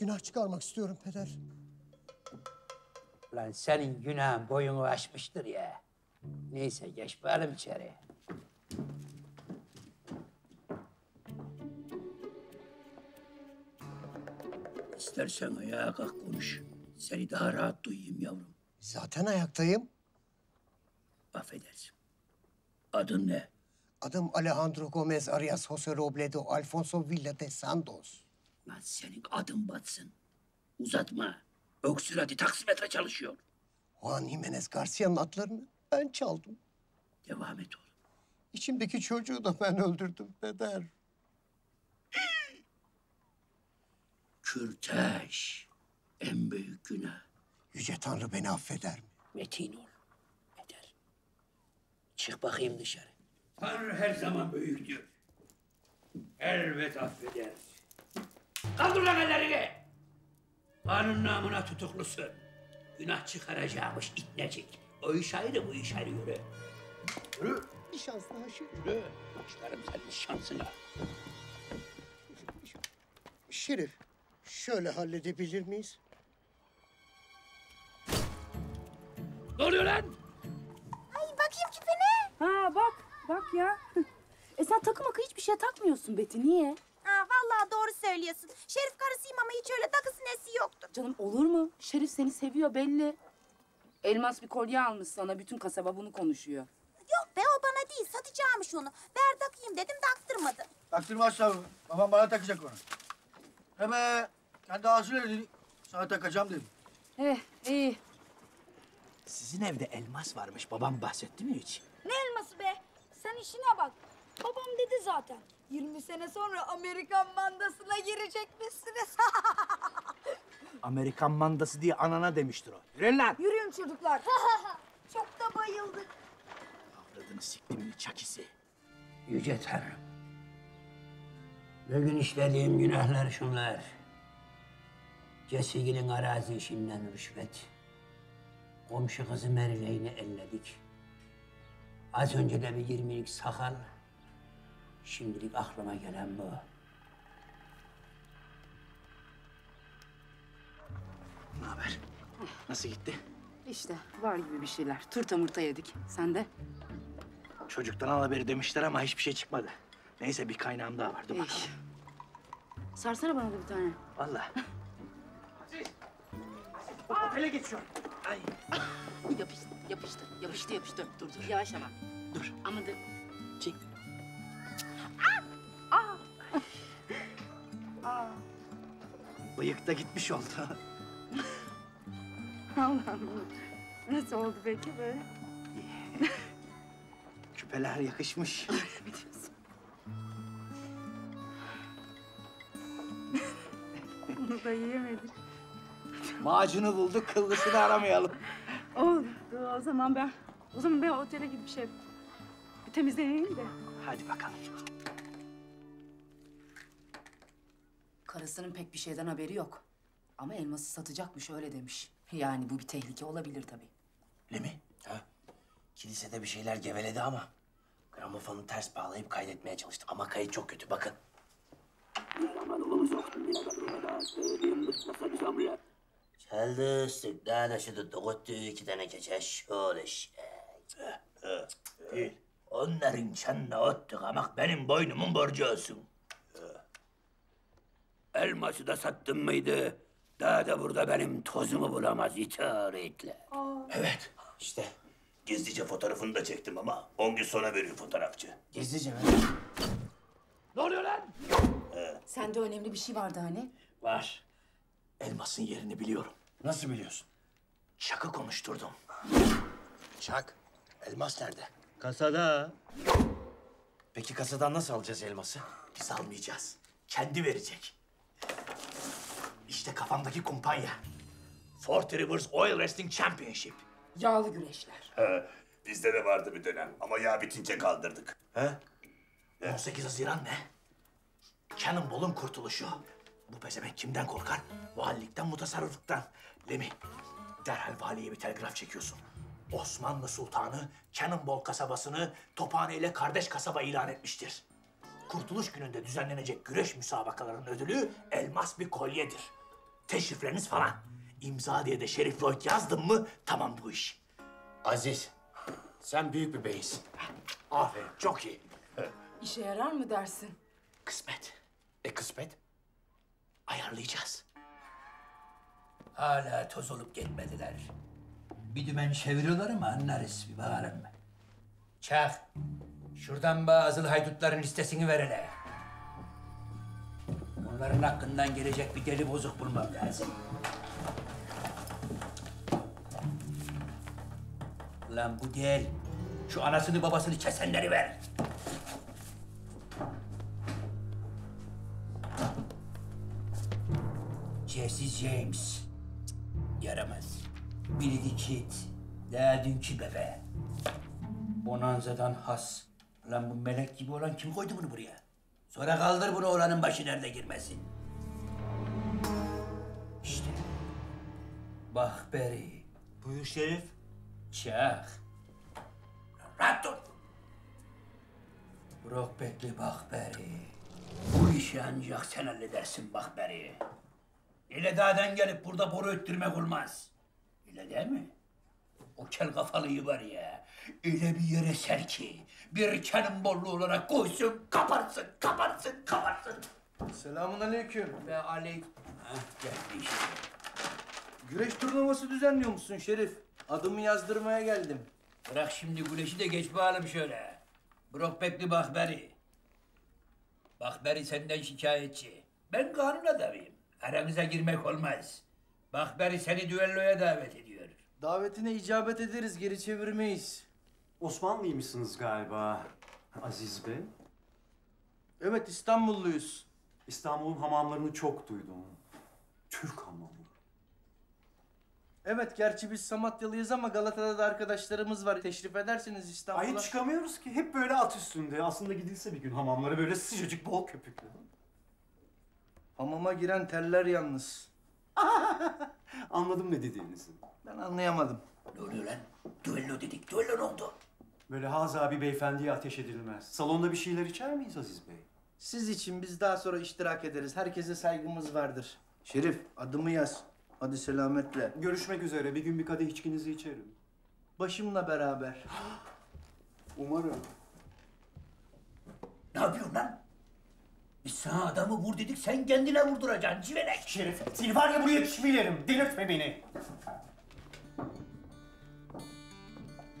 Günah çıkarmak istiyorum peder. Lan senin günahın boyunu aşmıştır ya. Neyse geç bakalım içeri. İstersen ayağa kalk konuş. Seni daha rahat duyayım yavrum. Zaten ayaktayım. Affedersin. Adın ne? Adım Alejandro Gomez Arias José Robledo Alfonso Villa de Santos. Lan senin adın batsın. Uzatma. Öksür hadi, taksimetre çalışıyor. Juan Jimenez Garcia'nın atlarını ben çaldım. Devam et oğlum. İçimdeki çocuğu da ben öldürdüm peder. Kürtaj. En büyük günah. Yüce Tanrı beni affeder mi? Metin ol. Eder. Çık bakayım dışarı. Tanrı her zaman büyüktür. Elbet affeder. Kaldır lan ellerini! Kanun namına tutuklusun. Günah çıkaracağımış itnecik. O iş ayrı, bu iş ayrı. Yürü. Yürü. Bir şans daha şu. Yürü. Başlarım senin şansına. Şerif, şöyle halledebilir miyiz? Ne oluyor lan? Ay bakayım kipine. Ha bak, bak ya. E sen takı makı hiçbir şey takmıyorsun Beti, niye? Ha, vallahi doğru söylüyorsun. Şerif karısıyım ama hiç öyle takısı nesi yoktur. Canım olur mu? Şerif seni seviyor belli. Elmas bir kolye almış sana, bütün kasaba bunu konuşuyor. Yok be, o bana değil, satacağımış onu. Ver takayım dedim, taktırmadı. Taktırmaz tabii, babam bana takacak onu. He be, kendi ağzıyla dedi, sana takacağım dedim. Eh, iyi. Sizin evde elmas varmış, babam bahsetti mi hiç? Ne elması be? Sen işine bak. Babam dedi zaten. yirmi sene sonra Amerikan mandasına girecekmişsiniz. Amerikan mandası diye anana demiştir o. Yürüyün lan! Yürüyün çocuklar. Çok da bayıldık. Avradını siktimin çakisi. Yüce Tanrım. Bugün işlediğim günahlar şunlar. Cesigil'in arazi işinden rüşvet. Komşu kızı Merve'yini elledik. Az önce de bir yirmilik sakal. Şimdilik aklıma gelen bu. Ne haber? Nasıl gitti? İşte var gibi bir şeyler. Turta murta yedik. Sen de? Çocuktan al haberi demişler ama hiçbir şey çıkmadı. Neyse bir kaynağım daha vardı bakalım. Sarsana bana da bir tane. Vallahi. Aziz! Aziz! Otele geçiyorum. Ay. Yapıştı, yapıştı, yapıştı, yapıştı. Dur, dur. Yavaş ama. Dur. Ama dur. Çek. Aa! Aa! Aa! Bıyık da gitmiş oldu. Allah'ım. Nasıl oldu peki böyle? Küpeler yakışmış. Bunu da yiyemedik. Macunu bulduk, kıllısını aramayalım. Oldu. O zaman ben, o zaman ben otele gidip şey, bir temizleneyim de. Hadi bakalım. Karısının pek bir şeyden haberi yok. Ama elması satacakmış, öyle demiş. Yani bu bir tehlike olabilir tabii. Öyle mi? Ha? Kilisede bir şeyler geveledi ama gramofonu ters bağlayıp kaydetmeye çalıştı. Ama kayıt çok kötü, bakın. Çaldı sıkla taşıdı dokuttu iki tane keçe şol eşek. Değil. Onların çanına ottuk ama benim boynumun borcu olsun. Elması da sattın mıydı? Daha da burada benim tozumu bulamaz itaretle. Evet, işte. Gizlice fotoğrafını da çektim ama on gün sonra veriyor fotoğrafçı. Gizlice mi? Ne oluyor lan? Ee, Sende önemli bir şey vardı hani? Var. Elmas'ın yerini biliyorum. Nasıl biliyorsun? Çak'ı konuşturdum. Çak, Elmas nerede? Kasada. Peki kasadan nasıl alacağız Elmas'ı? Biz almayacağız. Kendi verecek. İşte kafamdaki kumpanya. Fort Rivers Oil Wrestling Championship. Yağlı güreşler. He, bizde de vardı bir dönem ama yağ bitince kaldırdık. He? He? on sekiz Haziran ne? Cannonball'un kurtuluşu. Bu pezevenk kimden korkar? Valilikten, mutasarrıflıktan. Lemi, derhal valiye bir telgraf çekiyorsun. Osmanlı Sultanı Cannonball kasabasını Tophane ile kardeş kasaba ilan etmiştir. Kurtuluş gününde düzenlenecek güreş müsabakalarının ödülü elmas bir kolyedir. Teşrifleriniz falan. İmza diye de Şerif Lloyd yazdım mı tamam bu iş. Aziz, sen büyük bir beysin. Aferin, çok iyi. İşe yarar mı dersin? Kısmet. E kısmet? Ayarlayacağız. Hala toz olup gelmediler. Bir dümen çeviriyorlar ama anlarız bir bakalım. Çak, şuradan bazı haydutların listesini ver hele. Onların hakkından gelecek bir deli bozuk bulmam lazım. Lan bu değil. Şu anasını babasını kesenleri ver. Jesse James. Yaramaz. Billy Kid. Daha dünkü bebe. Bonanza'dan has. Lan bu melek gibi olan kim koydu bunu buraya? Sonra kaldır bunu oğlanın başı nerede girmesin. İşte. Bahberi. Buyur Şerif. Çak. Rahat dur. Brockback'li Bahberi. Bu işi ancak sen halledersin Bahberi. İle dağdan gelip burada boru öttürmek olmaz. İle değil mi? O kel kafalıyı var ya, öyle bir yere ser ki bir cannonball'lu olarak koysun, kaparsın, kaparsın, kaparsın. Selamun aleyküm. Ve aleyküm. Hah, geldi işte. Güreş turnuvası düzenliyor musun Şerif? Adımı yazdırmaya geldim. Bırak şimdi güreşi de geç bağalım şöyle. Brockback'li Bahberi. Bahberi senden şikayetçi. Ben kanun adamıyım. Aramıza girmek olmaz. Bahberi seni düelloya davet ediyor. Davetine icabet ederiz, geri çevirmeyiz. Osmanlıymışsınız galiba Aziz Bey. Evet, İstanbulluyuz. İstanbul'un hamamlarını çok duydum. Türk hamamı. Evet, gerçi biz Samatyalıyız ama Galata'da da arkadaşlarımız var. Teşrif ederseniz İstanbul'a... Ay çıkamıyoruz ki, hep böyle at üstünde. Aslında gidilse bir gün hamamlara böyle sıcacık, bol köpüklü. Hamama giren terler yalnız. Anladım ne dediğinizi. Ben anlayamadım. Ne oluyor lan? Düello dedik, düello ne oldu? Böyle haza bir beyefendiye ateş edilmez. Salonda bir şeyler içer miyiz Aziz Bey? Siz için biz daha sonra iştirak ederiz. Herkese saygımız vardır. Şerif, adımı yaz. Hadi selametle. Görüşmek üzere. Bir gün bir kadeh içkinizi içerim. Başımla beraber. Umarım. Ne yapıyorsun lan? Biz sana adamı vur dedik, sen kendine vurduracaksın civelek. Şerif, seni var ya buraya çivilerim, delirtme beni.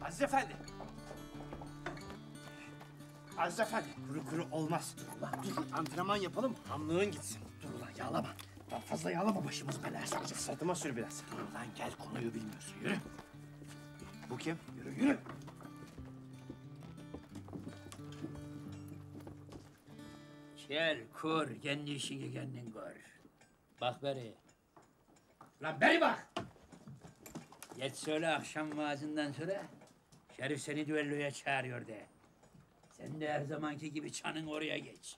Aziz Efendi. Aziz Efendi, kuru kuru olmaz. Dur ulan, dur. Antrenman yapalım, hamlığın gitsin. Dur ulan, yağlama. Daha fazla yağlama, başımız belaya saracak. Sırtıma sür biraz. Dur lan, gel, konuyu bilmiyorsun. Yürü. Bu kim? Yürü, yürü. Gel, kur. Kendi işini kendin gör. Bak beri. Lan beri bak! Geç söyle, akşam vaazından söyle. Şerif seni düelloya çağırıyor de. Sen de her zamanki gibi çanın oraya geç.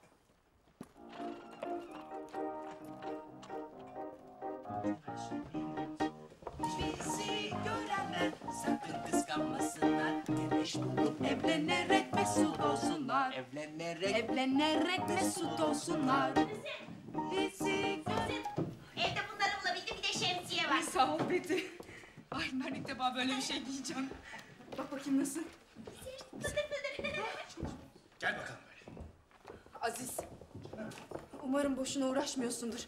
Bizi görenler sakın kıskanmasınlar. Geniş bulup evlenerek mesut olsunlar. Evlenerek, evlenerek mesut olsunlar. Bizi gören... Evde bunları bulabildim, bir de şemsiye var. Ay sağ ol Bedi. Ay ben ilk defa böyle bir şey giyeceğim. Bak bakayım nasıl. Gel bakalım böyle. Aziz, umarım boşuna uğraşmıyorsundur.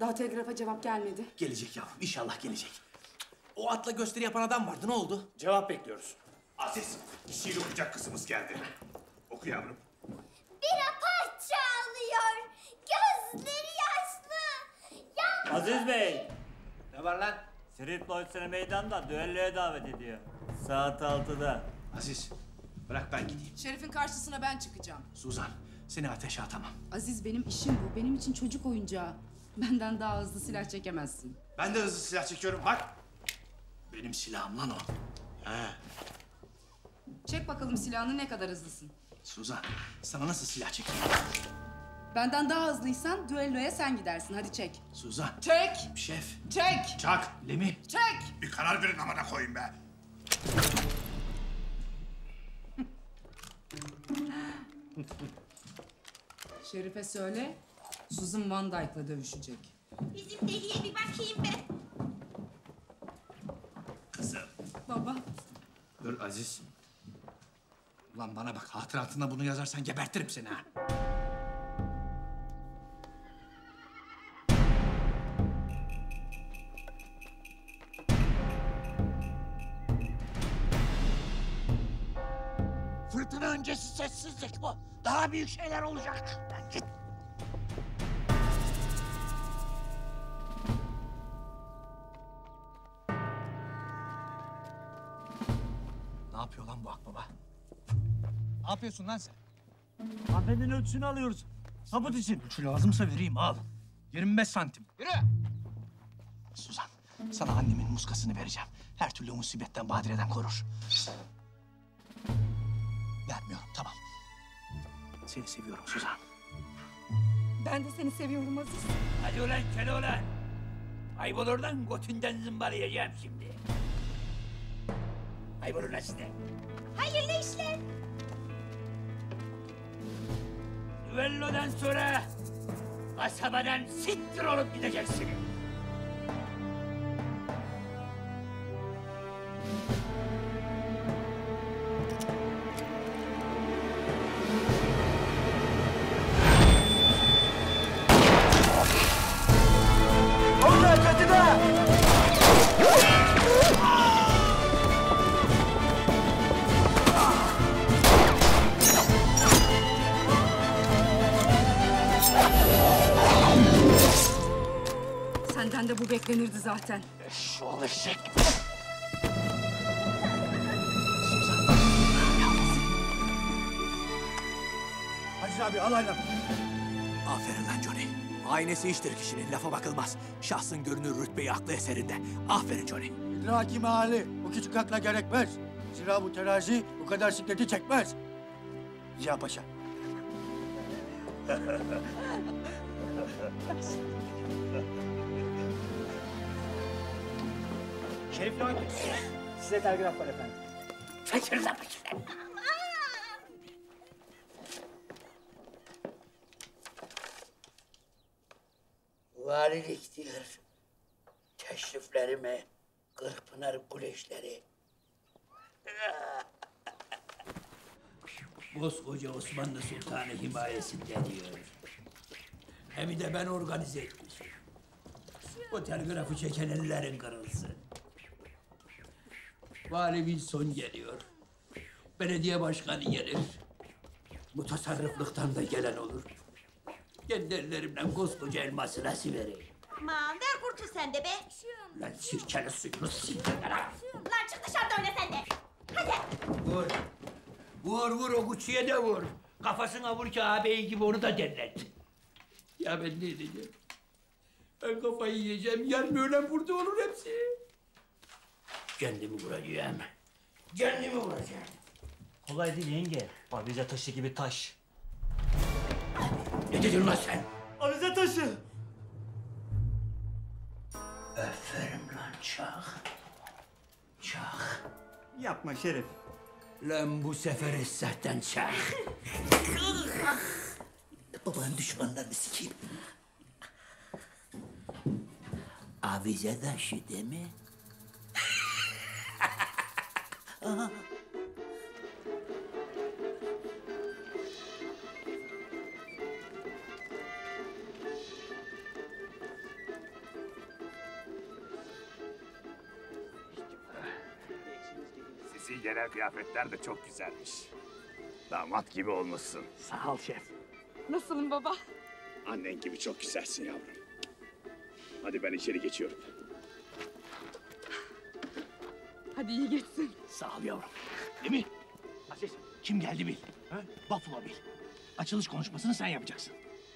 Daha telgrafa cevap gelmedi. Gelecek yavrum, inşallah gelecek. O atla gösteri yapan adam vardı, ne oldu? Cevap bekliyoruz. Aziz, şiir okuyacak kızımız geldi. Oku yavrum. Bir apaç ağlıyor, gözleri yaşlı. Yalnız... Aziz Bey! Ne var lan? Street Boys seni meydanda düelloya davet ediyor. Saat altıda. Aziz, bırak ben gideyim. Şerif'in karşısına ben çıkacağım. Suzan, seni ateşe atamam. Aziz, benim işim bu. Benim için çocuk oyuncağı. Benden daha hızlı silah çekemezsin. Ben de hızlı silah çekiyorum, bak. Benim silahım lan o. He. Çek bakalım silahını, ne kadar hızlısın. Suzan, sana nasıl silah çekeyim? Benden daha hızlıysan düelloya sen gidersin, hadi çek. Suzan. Çek. Şef. Çek. Çak. Lemi. Çek. Bir karar verin amına koyayım be. Şerife söyle, Susan Van Dyke'la dövüşecek. Bizim deliye bir bakayım be. Kızım. Baba. Dur Aziz. Ulan bana bak, hatıratına bunu yazarsan gebertirim seni ha. Fırtına öncesi sessizlik bu. Daha büyük şeyler olacak. Ben git. Ne yapıyor lan bu Akbaba? Ne yapıyorsun lan sen? Hanımefendinin ölçüsünü alıyoruz. Sabut için. Ölçü lazımsa vereyim, al. yirmi beş santim. Yürü! Suzan, sana annemin muskasını vereceğim. Her türlü musibetten, badireden korur. Vermiyorum, tamam. Seni seviyorum Suzan. Ben de seni seviyorum Aziz. Hadi ulan, kele ulan! Aybol oradan, götünden zımbalayacağım şimdi. Aybol ulan size. Hayırlı işler! Düellodan sonra kasabadan siktir olup gideceksin. Senden de bu beklenirdi zaten. Eş olacak. Hacı abi al aynanı. Aferin lan Johnny. Aynesi iştir kişinin, lafa bakılmaz. Şahsın görünür rütbeyi aklı eserinde. Aferin Johnny. İdraki mahalli, bu küçük akla gerekmez. Zira bu terazi bu kadar şiddeti çekmez. Ya Paşa. Şerif ne oldu? Size telgraf var efendim. Fakir lan fakir lan. Valilik diyor. Teşriflerime, Kırkpınar kuleşleri. koskoca Osmanlı Sultanı himayesinde diyor. Hem de ben organize etmişim. O telgrafı çeken ellerin kırılsın. Vali son geliyor. Belediye başkanı gelir. Mutasarrıflıktan da gelen olur. Kendi ellerimle koskoca elması nasıl vereyim? Aman ver kurtul sen de be. Lan sirkeli suyunu sindirler ha. Lan çık dışarıda öyle sen de. Hadi. Vur. Vur vur o Gucci'ye de vur. Kafasına vur ki ağabeyi gibi onu da derlet. Ya ben ne edeceğim? Ben kafayı yiyeceğim. Yer böyle burada olur hepsi. Kendimi vuracağım. Kendimi vuracağım. Kolay değil yenge. Avize taşı gibi taş. Ne dedin lan sen? Avize taşı. Aferin lan Çak. Çak. Yapma Şerif. Lan bu sefer zaten Çak. Babanın düşmanlarını sikeyim. Avize taşı değil mi? Aha. Sizin genel kıyafetler de çok güzelmiş. Damat gibi olmuşsun. Sağ ol şef. Nasılsın baba? Annen gibi çok güzelsin yavrum. Hadi ben içeri geçiyorum. Hadi iyi geçsin. Sağ ol yavrum. Değil mi? Aziz, kim geldi bil. Ha? Buffalo Bill. Açılış konuşmasını sen yapacaksın.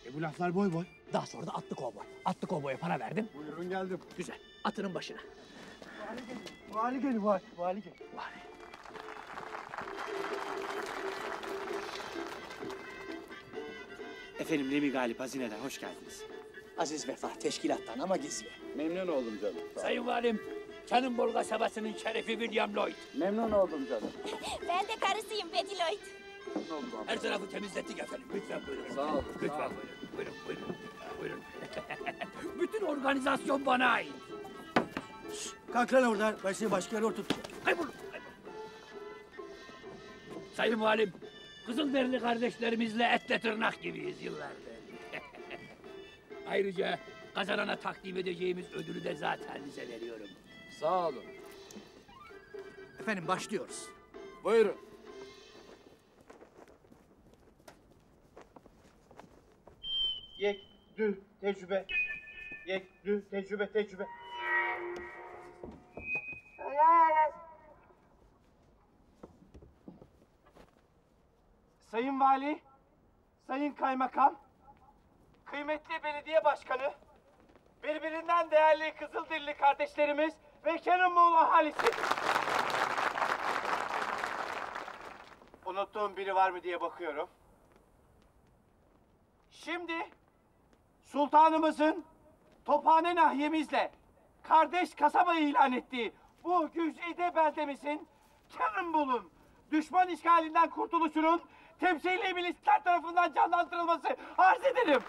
E bu laflar boy boy. Daha sonra da atlı kovboy. Atlı kovboya para verdim. Buyurun geldim. Güzel. Atının başına. Vali gel. Vali gel. Vali, vali gel. Vali. Efendim Remi Galip hazineden hoş geldiniz. Aziz Vefa teşkilattan ama gizli. Memnun oldum canım. Sayın Valim. Cannonball kasabasının şerefi William Lloyd. Memnun oldum canım. Ben de karısıyım Betty Lloyd. Her tarafı temizlettik efendim. Lütfen buyurun. Sağ olun. Lütfen sağ olun. Buyurun. Buyurun. Buyurun. Buyurun. Bütün organizasyon bana ait. Kalk lan oradan. Ben seni başka yere oturtacağım. Kaybol. Sayın Valim, Kızılderili kardeşlerimizle etle tırnak gibiyiz yıllardır. Ayrıca kazanana takdim edeceğimiz ödülü de zaten size veriyorum. Sağ olun. Efendim başlıyoruz. Buyurun. Yek, dü, tecrübe. Yek, dü, tecrübe, tecrübe. Sayın Vali, Sayın Kaymakam, kıymetli belediye başkanı, birbirinden değerli Kızılderili kardeşlerimiz ve Cannonball ahalisi. Unuttuğum biri var mı diye bakıyorum. Şimdi sultanımızın Tophane Nahiyemizle kardeş kasabayı ilan ettiği bu güzide beldemizin Cannonball'un düşman işgalinden kurtuluşunun temsili milisler tarafından canlandırılması arz ederim.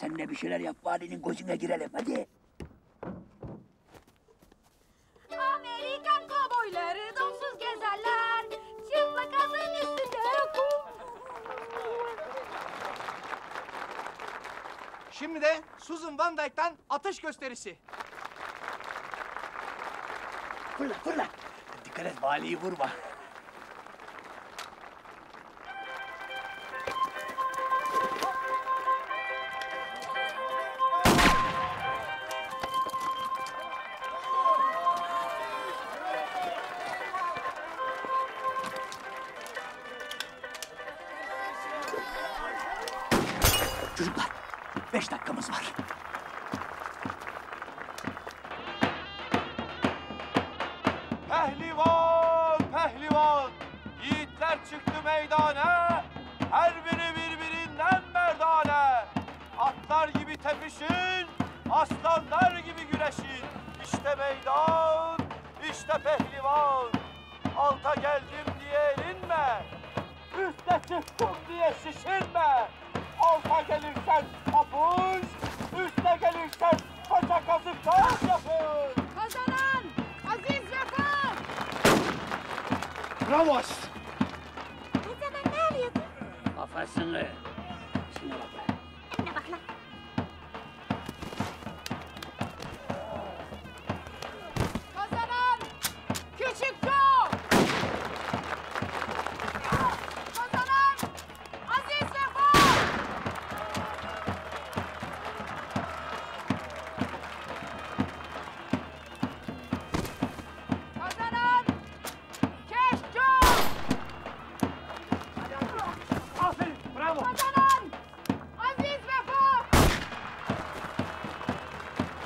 Seninle bir şeyler yap, valinin gözüne girelim, hadi. Amerikan kovboyları donsuz gezerler, çıplak alın üstünde kum. Şimdi de Susan Van Dyke'tan atış gösterisi. Fırla, fırla. Dikkat et, valiyi vurma. Beş dakikamız var. Pehlivan, pehlivan, yiğitler çıktı meydana, her biri birbirinden merdane. Atlar gibi tepişin, aslanlar gibi güreşin. İşte meydan, işte pehlivan. Alta geldim diye inme, üste çıktım diye şişirme. Alta gelirsen kapış, üste gelirsen paça kazıktan yapın. Kazanan Aziz Vefa! Bravo! Ne zaman ne arıyordun? Kafasını. Şimdi bak lan. Emine bak lan. Kazanan Küçük Joe! Kazanan Aziz Vefa! Kazanan Keş Joe! Aferin, bravo! Kazanan Aziz Vefa!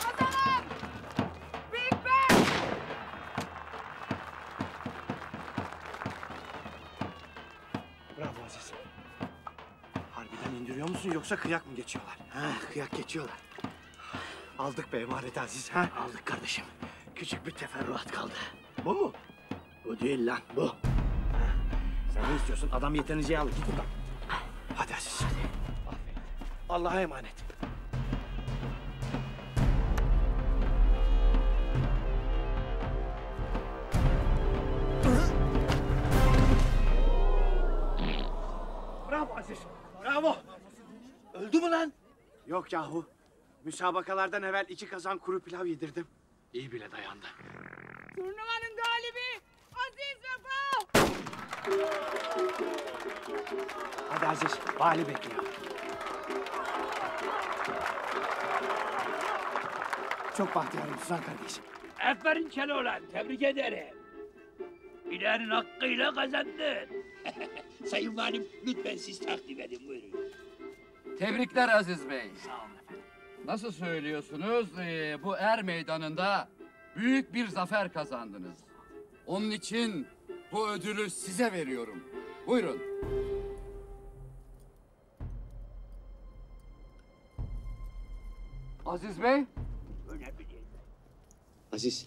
Kazanan Big Ben! Bravo Aziz. Harbiden indiriyor musun yoksa kıyak mı geçiyorlar? Ha, kıyak geçiyorlar. Aldık be emaneti Aziz, ha? Aldık kardeşim. Küçük bir teferruat kaldı. Bu mu? Bu değil lan, bu. Ha. Sen ne istiyorsun? Adam yeterince yağlı. Git buradan. Hadi Aziz, hadi. Aferin. Allah'a emanet. Bravo Aziz, bravo. Öldü mü lan? Yok yahu. Müsabakalardan evvel iki kazan kuru pilav yedirdim. İyi bile dayandı. Turnuvanın galibi Aziz Vefa! Hadi Aziz, vali bekliyor. Çok bahtiyarım Suzan kardeşim. Aferin Keloğlan, tebrik ederim. Bilerin hakkıyla kazandın. Sayın Valim, lütfen siz takdim edin, buyurun. Tebrikler Aziz Bey. Sağ olun efendim. Nasıl söylüyorsunuz? Ee, bu er meydanında büyük bir zafer kazandınız. Onun için bu ödülü size veriyorum. Buyurun. Aziz Bey. Önemli değil. Aziz,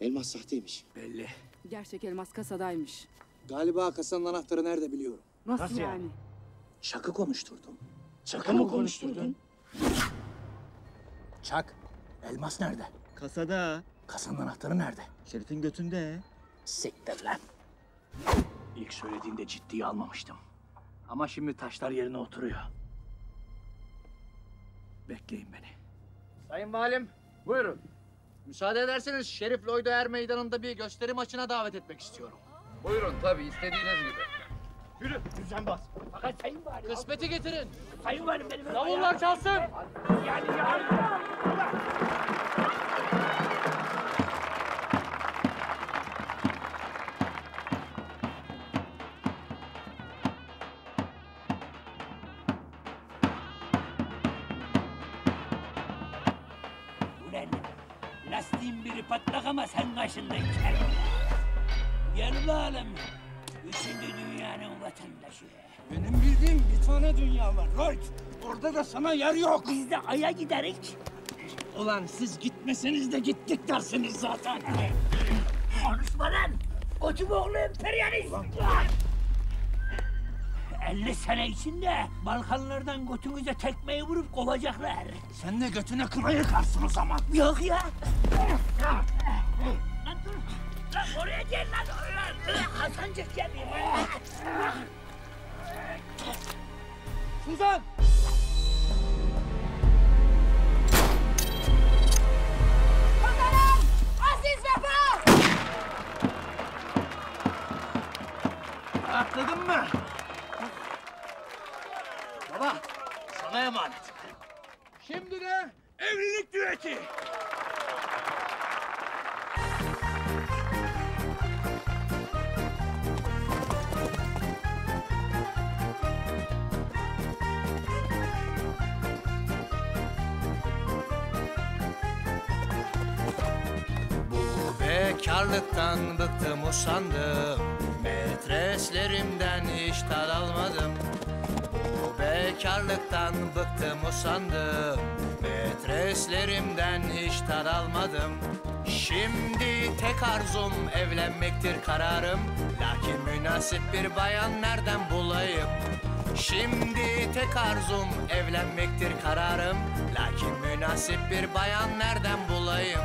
elmas sahteymiş. Belli. Gerçek elmas kasadaymış. Galiba kasanın anahtarı nerede biliyorum. Nasıl, Nasıl yani? yani? Çak'ı konuşturdum. Çak'ı mı konuşturdun? Çak, elmas nerede? Kasada. Kasanın anahtarı nerede? Şerif'in götünde. Siktir lan. İlk söylediğinde ciddiye almamıştım. Ama şimdi taşlar yerine oturuyor. Bekleyin beni. Sayın Valim, buyurun. Müsaade ederseniz Şerif Lloyd'u Er Meydanı'nda bir gösteri maçına davet etmek istiyorum. Buyurun tabii, istediğiniz gibi. Yürü, düzen bas. Fakat Sayın Valim... Kısmeti getirin. Sayın Valim benim... Davullar çalsın. Yani yani... Lastiğin biri patlak ama sen karşındayken. Gel bakalım. Üçüncü dünyanın vatandaşı. Benim bildiğim bir tane dünya var Lloyd. Orada da sana yer yok. Biz de Ay'a giderik. Ulan siz gitmeseniz de gittik dersiniz zaten. Konuşma lan. Kocumoğlu emperyalist. elli sene içinde Balkanlardan götünüze tekmeyi vurup kovacaklar. Sen de götüne kına yıkarsın o zaman. Yok ya. Lan dur. Lan oraya gel lan. Hasancık gelmeyeyim. Suzan! Kazanan Aziz Vefa! Atladın mı? Baba, sana emanet. Şimdi de evlilik düeti. Varlıktan bıktım, usandım. Metreslerimden hiç tad almadım. Bu bekarlıktan bıktım, usandım. Metreslerimden hiç tad almadım. Şimdi tek arzum evlenmektir kararım. Lakin münasip bir bayan nereden bulayım? Şimdi tek arzum evlenmektir kararım. Lakin münasip bir bayan nereden bulayım?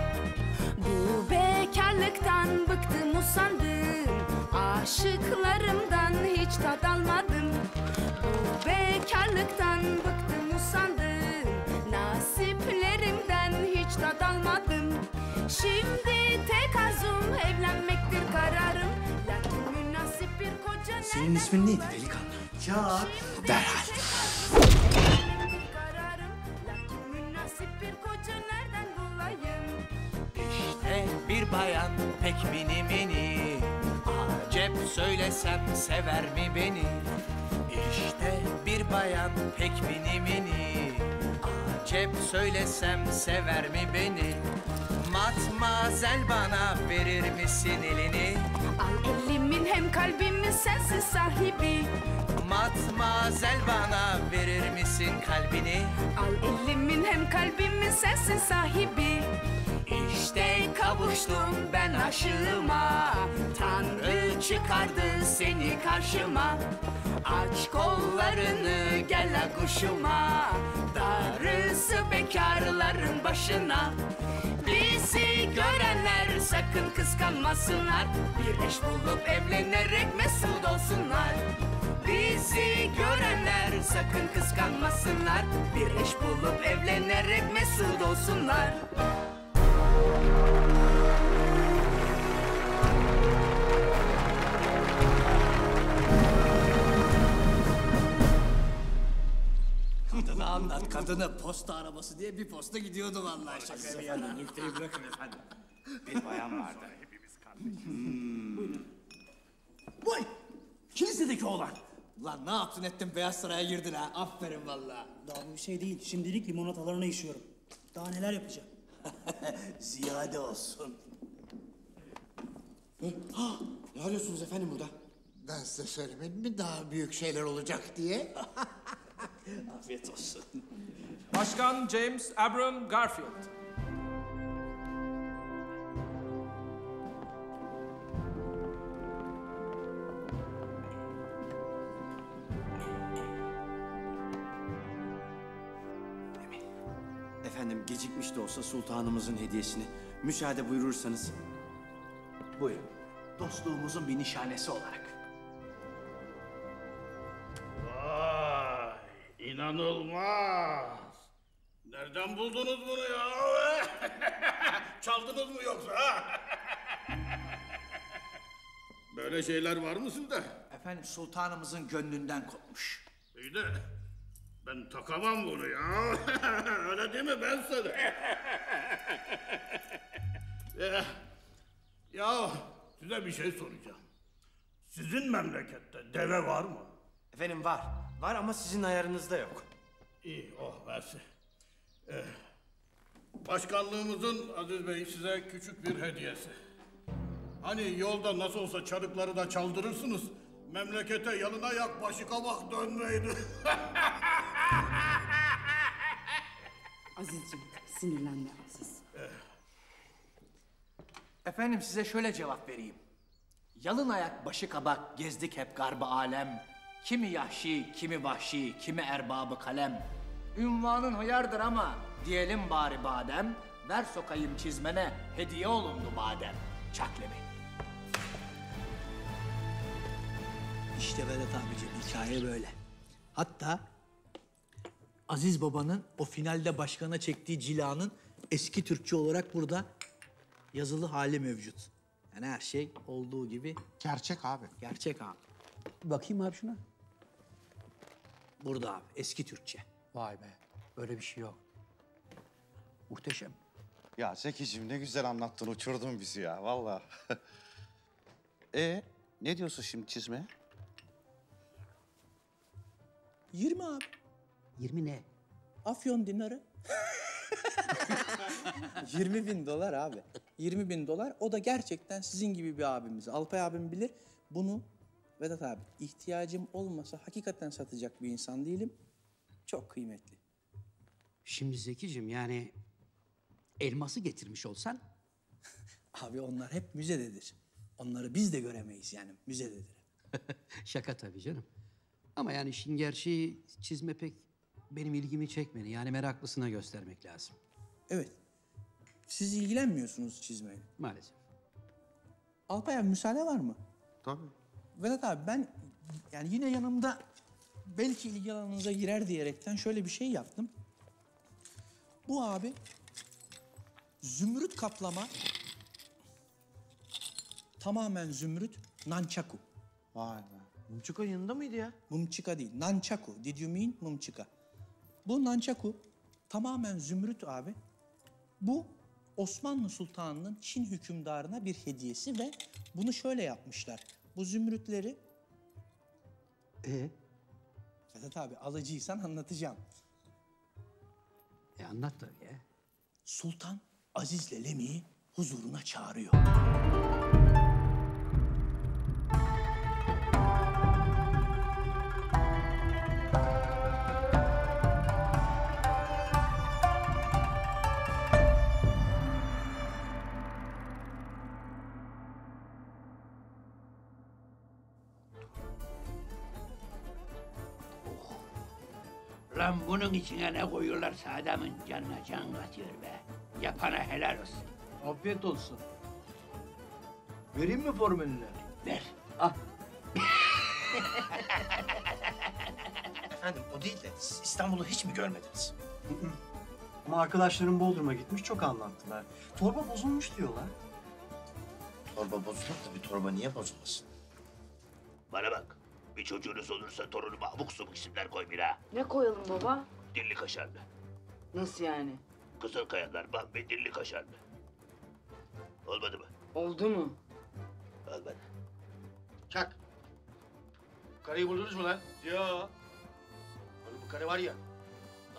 Bu bekarlıktan bıktım, usandım. Aşıklarımdan hiç tad almadım. Bu bekarlıktan bıktım, usandım. Nasiplerimden hiç tad almadım. Şimdi tek arzum evlenmektir kararım. Lakin münasip bir koca... Senin ismin neydi delikanlı? Kağıt. Derhal. İşte bir bayan pek mini mini. Acep söylesem sever mi beni? İşte bir bayan pek mini mini. Acep söylesem sever mi beni? Matmazel bana verir misin elini? Al elimin hem kalbimin sensin sahibi. Matmazel bana verir misin kalbini? Al elimin hem kalbimin sensin sahibi. İşte kavuştum ben aşığıma. Tanrı çıkardı seni karşıma. Aç kollarını gel la kuşuma. Darısı bekarların başına. Bizi görenler sakın kıskanmasınlar. Bir eş bulup evlenerek mesut olsunlar. Bizi görenler sakın kıskanmasınlar. Bir eş bulup evlenerek mesut olsunlar. Kadını anlat, kadını. Posta arabası diye bir posta gidiyordu vallahi. Şaka bir yana. Nükteyi bırakın efendim. Bir bayan vardı. Hepimiz kardeşiz. Hmm. Buyurun. Vay! Kilisedeki oğlan. Lan ne yaptın ettin, Beyaz Saray'a girdin ha. Aferin vallahi. Daha bu şey değil. Şimdilik limonatalarına işiyorum. Daha neler yapacağım. Ziyade olsun. Ha, ne arıyorsunuz efendim burada? Ben size söylemedim mi daha büyük şeyler olacak diye? Afiyet olsun. Başkan James Abram Garfield. Efendim, gecikmiş de olsa sultanımızın hediyesini müsaade buyurursanız. Buyurun. Dostluğumuzun bir nişanesi olarak. Vay, inanılmaz. Nereden buldunuz bunu ya? Çaldınız mı yoksa? Böyle şeyler var mı sizde? Efendim, sultanımızın gönlünden kopmuş. İyi de ben takamam bunu ya. Öyle değil mi ben sana? Ya size bir şey soracağım. Sizin memlekette deve var mı? Efendim var. Var ama sizin ayarınızda yok. İyi, oh versin. Ee, başkanlığımızın Aziz Bey size küçük bir hediyesi. Hani yolda nasıl olsa çarıkları da çaldırırsınız. Memlekete yanına yak başı kabak dönmeydi. Azizciğim sinirlenme Aziz. Efendim size şöyle cevap vereyim. Yalın ayak başı kabak gezdik hep garbı alem. Kimi yahşi, kimi vahşi, kimi erbabı kalem. Ünvanın hıyardır ama diyelim bari badem. Ver sokayım çizmene hediye olundu badem. Çakleme. İşte Vedat abicim hikaye böyle. Hatta Aziz babanın o finalde başkana çektiği cilanın eski Türkçe olarak burada yazılı hali mevcut. Yani her şey olduğu gibi. Gerçek abi. Gerçek abi. Bakayım abi şuna. Burada abi eski Türkçe. Vay be, böyle bir şey yok. Muhteşem. Ya Zekicim ne güzel anlattın, uçurdun bizi ya vallahi. E ne diyorsun şimdi çizme? Yirmi abi. Yirmi ne? Afyon dinarı. Yirmi bin dolar abi. yirmi bin dolar. O da gerçekten sizin gibi bir abimiz. Alpay abim bilir. Bunu Vedat abi, ihtiyacım olmasa hakikaten satacak bir insan değilim. Çok kıymetli. Şimdi Zeki'cim, yani elması getirmiş olsan... Abi onlar hep müzededir. Onları biz de göremeyiz yani, müzededir. Şaka tabii canım. Ama yani işin gerçeği, çizme pek benim ilgimi çekmedi. Yani meraklısına göstermek lazım. Evet. Siz ilgilenmiyorsunuz çizmeyle. Maalesef. Alpay abi, müsaade var mı? Tabii. Vedat abi, ben yani yine yanımda belki ilgi alanınıza girer diyerekten şöyle bir şey yaptım. Bu abi zümrüt kaplama, tamamen zümrüt, nunchaku. Vay be. Mumçika yanında mıydı ya? Mumçika değil, nunchaku. Did you mean mumçika? Bu nunchaku tamamen zümrüt abi. Bu Osmanlı Sultanı'nın Çin hükümdarına bir hediyesi ve bunu şöyle yapmışlar. Bu zümrütleri... Ee? Vedat abi, alıcıysan anlatacağım. E anlat tabii ya. Sultan Aziz'le Lemi'yi huzuruna çağırıyor. Lan bunun içine ne koyuyorlarsa adamın canına can katıyor be. Yapana helal olsun. Afiyet olsun. Vereyim mi formülünü? Ver. Ah. Efendim, o değil de siz İstanbul'u hiç mi görmediniz? Ama arkadaşlarım Bodrum'a gitmiş, çok anlattılar. Torba bozulmuş diyorlar. Torba bozulur da bir torba niye bozulmasın? Bana bak. Bir çocuğunuz olursa torunuma abuk subuk isimler koy bir ha. Ne koyalım baba? Dilli kaşarlı. Nasıl yani? Kızıl kayalar, bak ve dilli kaşarlı. Olmadı mı? Oldu mu? Olmadı. Çak. Karıyı buldunuz mu lan? Ya. Oğlum bu karı var ya,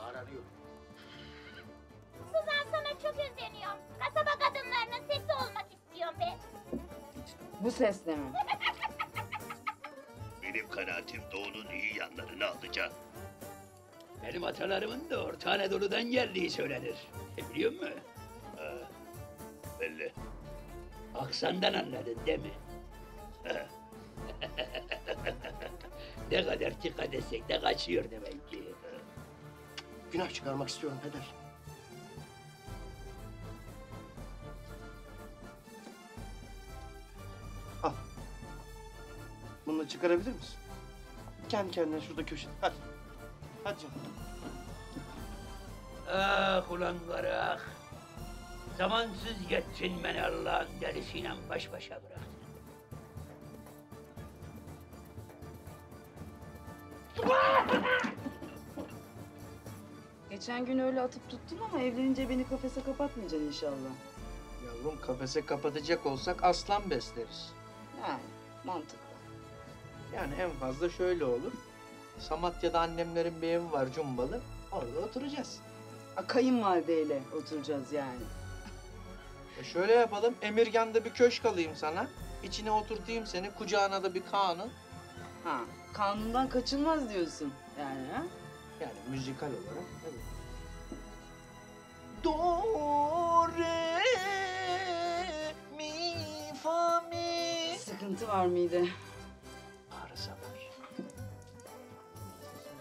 ağır arıyor. Suzan, sana çok özeniyorum. Kasaba kadınlarının sesi olmak istiyorum be. Bu sesle mi? Benim kanaatim doğunun iyi yanlarını alacak. Benim atalarımın da Orta Anadolu'dan geldiği söylenir. E, biliyor musun? Ha, belli. Aksandan anladın değil mi? Ne kadar çıka desek de kaçıyor demek ki. Günah çıkarmak istiyorum peder. Bunu çıkarabilir misin? Kendi kendine şurada köşede. Hadi. Hadi canım. Ah ulan karı ah. Zamansız geçsin beni Allah'ın delisiyle baş başa bırak. Geçen gün öyle atıp tuttum ama evlenince beni kafese kapatmayacaksın inşallah. Yavrum, kafese kapatacak olsak aslan besleriz. Yani mantık. Yani en fazla şöyle olur, Samatya'da annemlerin bir evi var, cumbalı, orada oturacağız. A, kayınvalideyle oturacağız yani. E şöyle yapalım, Emirgan'da bir köşk alayım sana, içine oturtayım seni, kucağına da bir kanun. Ha, kanundan kaçılmaz diyorsun yani ha? Yani müzikal olarak, evet. Do, re, mi, fa, mi. Sıkıntı var mıydı?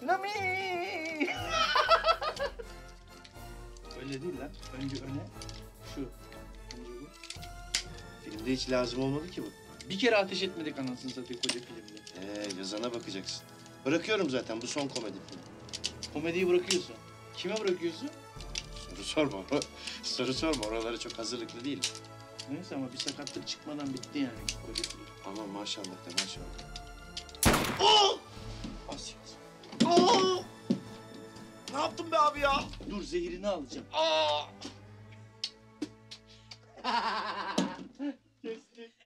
Nami! Öyle değil lan. Önce öne, şu. Önce bu. Filmde hiç lazım olmadı ki bu. Bir kere ateş etmedik anasını satayım koca filmde. Ee, yazana bakacaksın. Bırakıyorum zaten, bu son komedi filmi. Komediyi bırakıyorsun. Kime bırakıyorsun? Soru sorma. Soru sorma, oralara çok hazırlıklı değilim. Neyse ama bir sakatlık çıkmadan bitti yani koca film. Ama maşallah da maşallah. Oh! Asya. Aa! Ne yaptın be abi ya? Dur, zehirini alacağım. Aa! Kestik.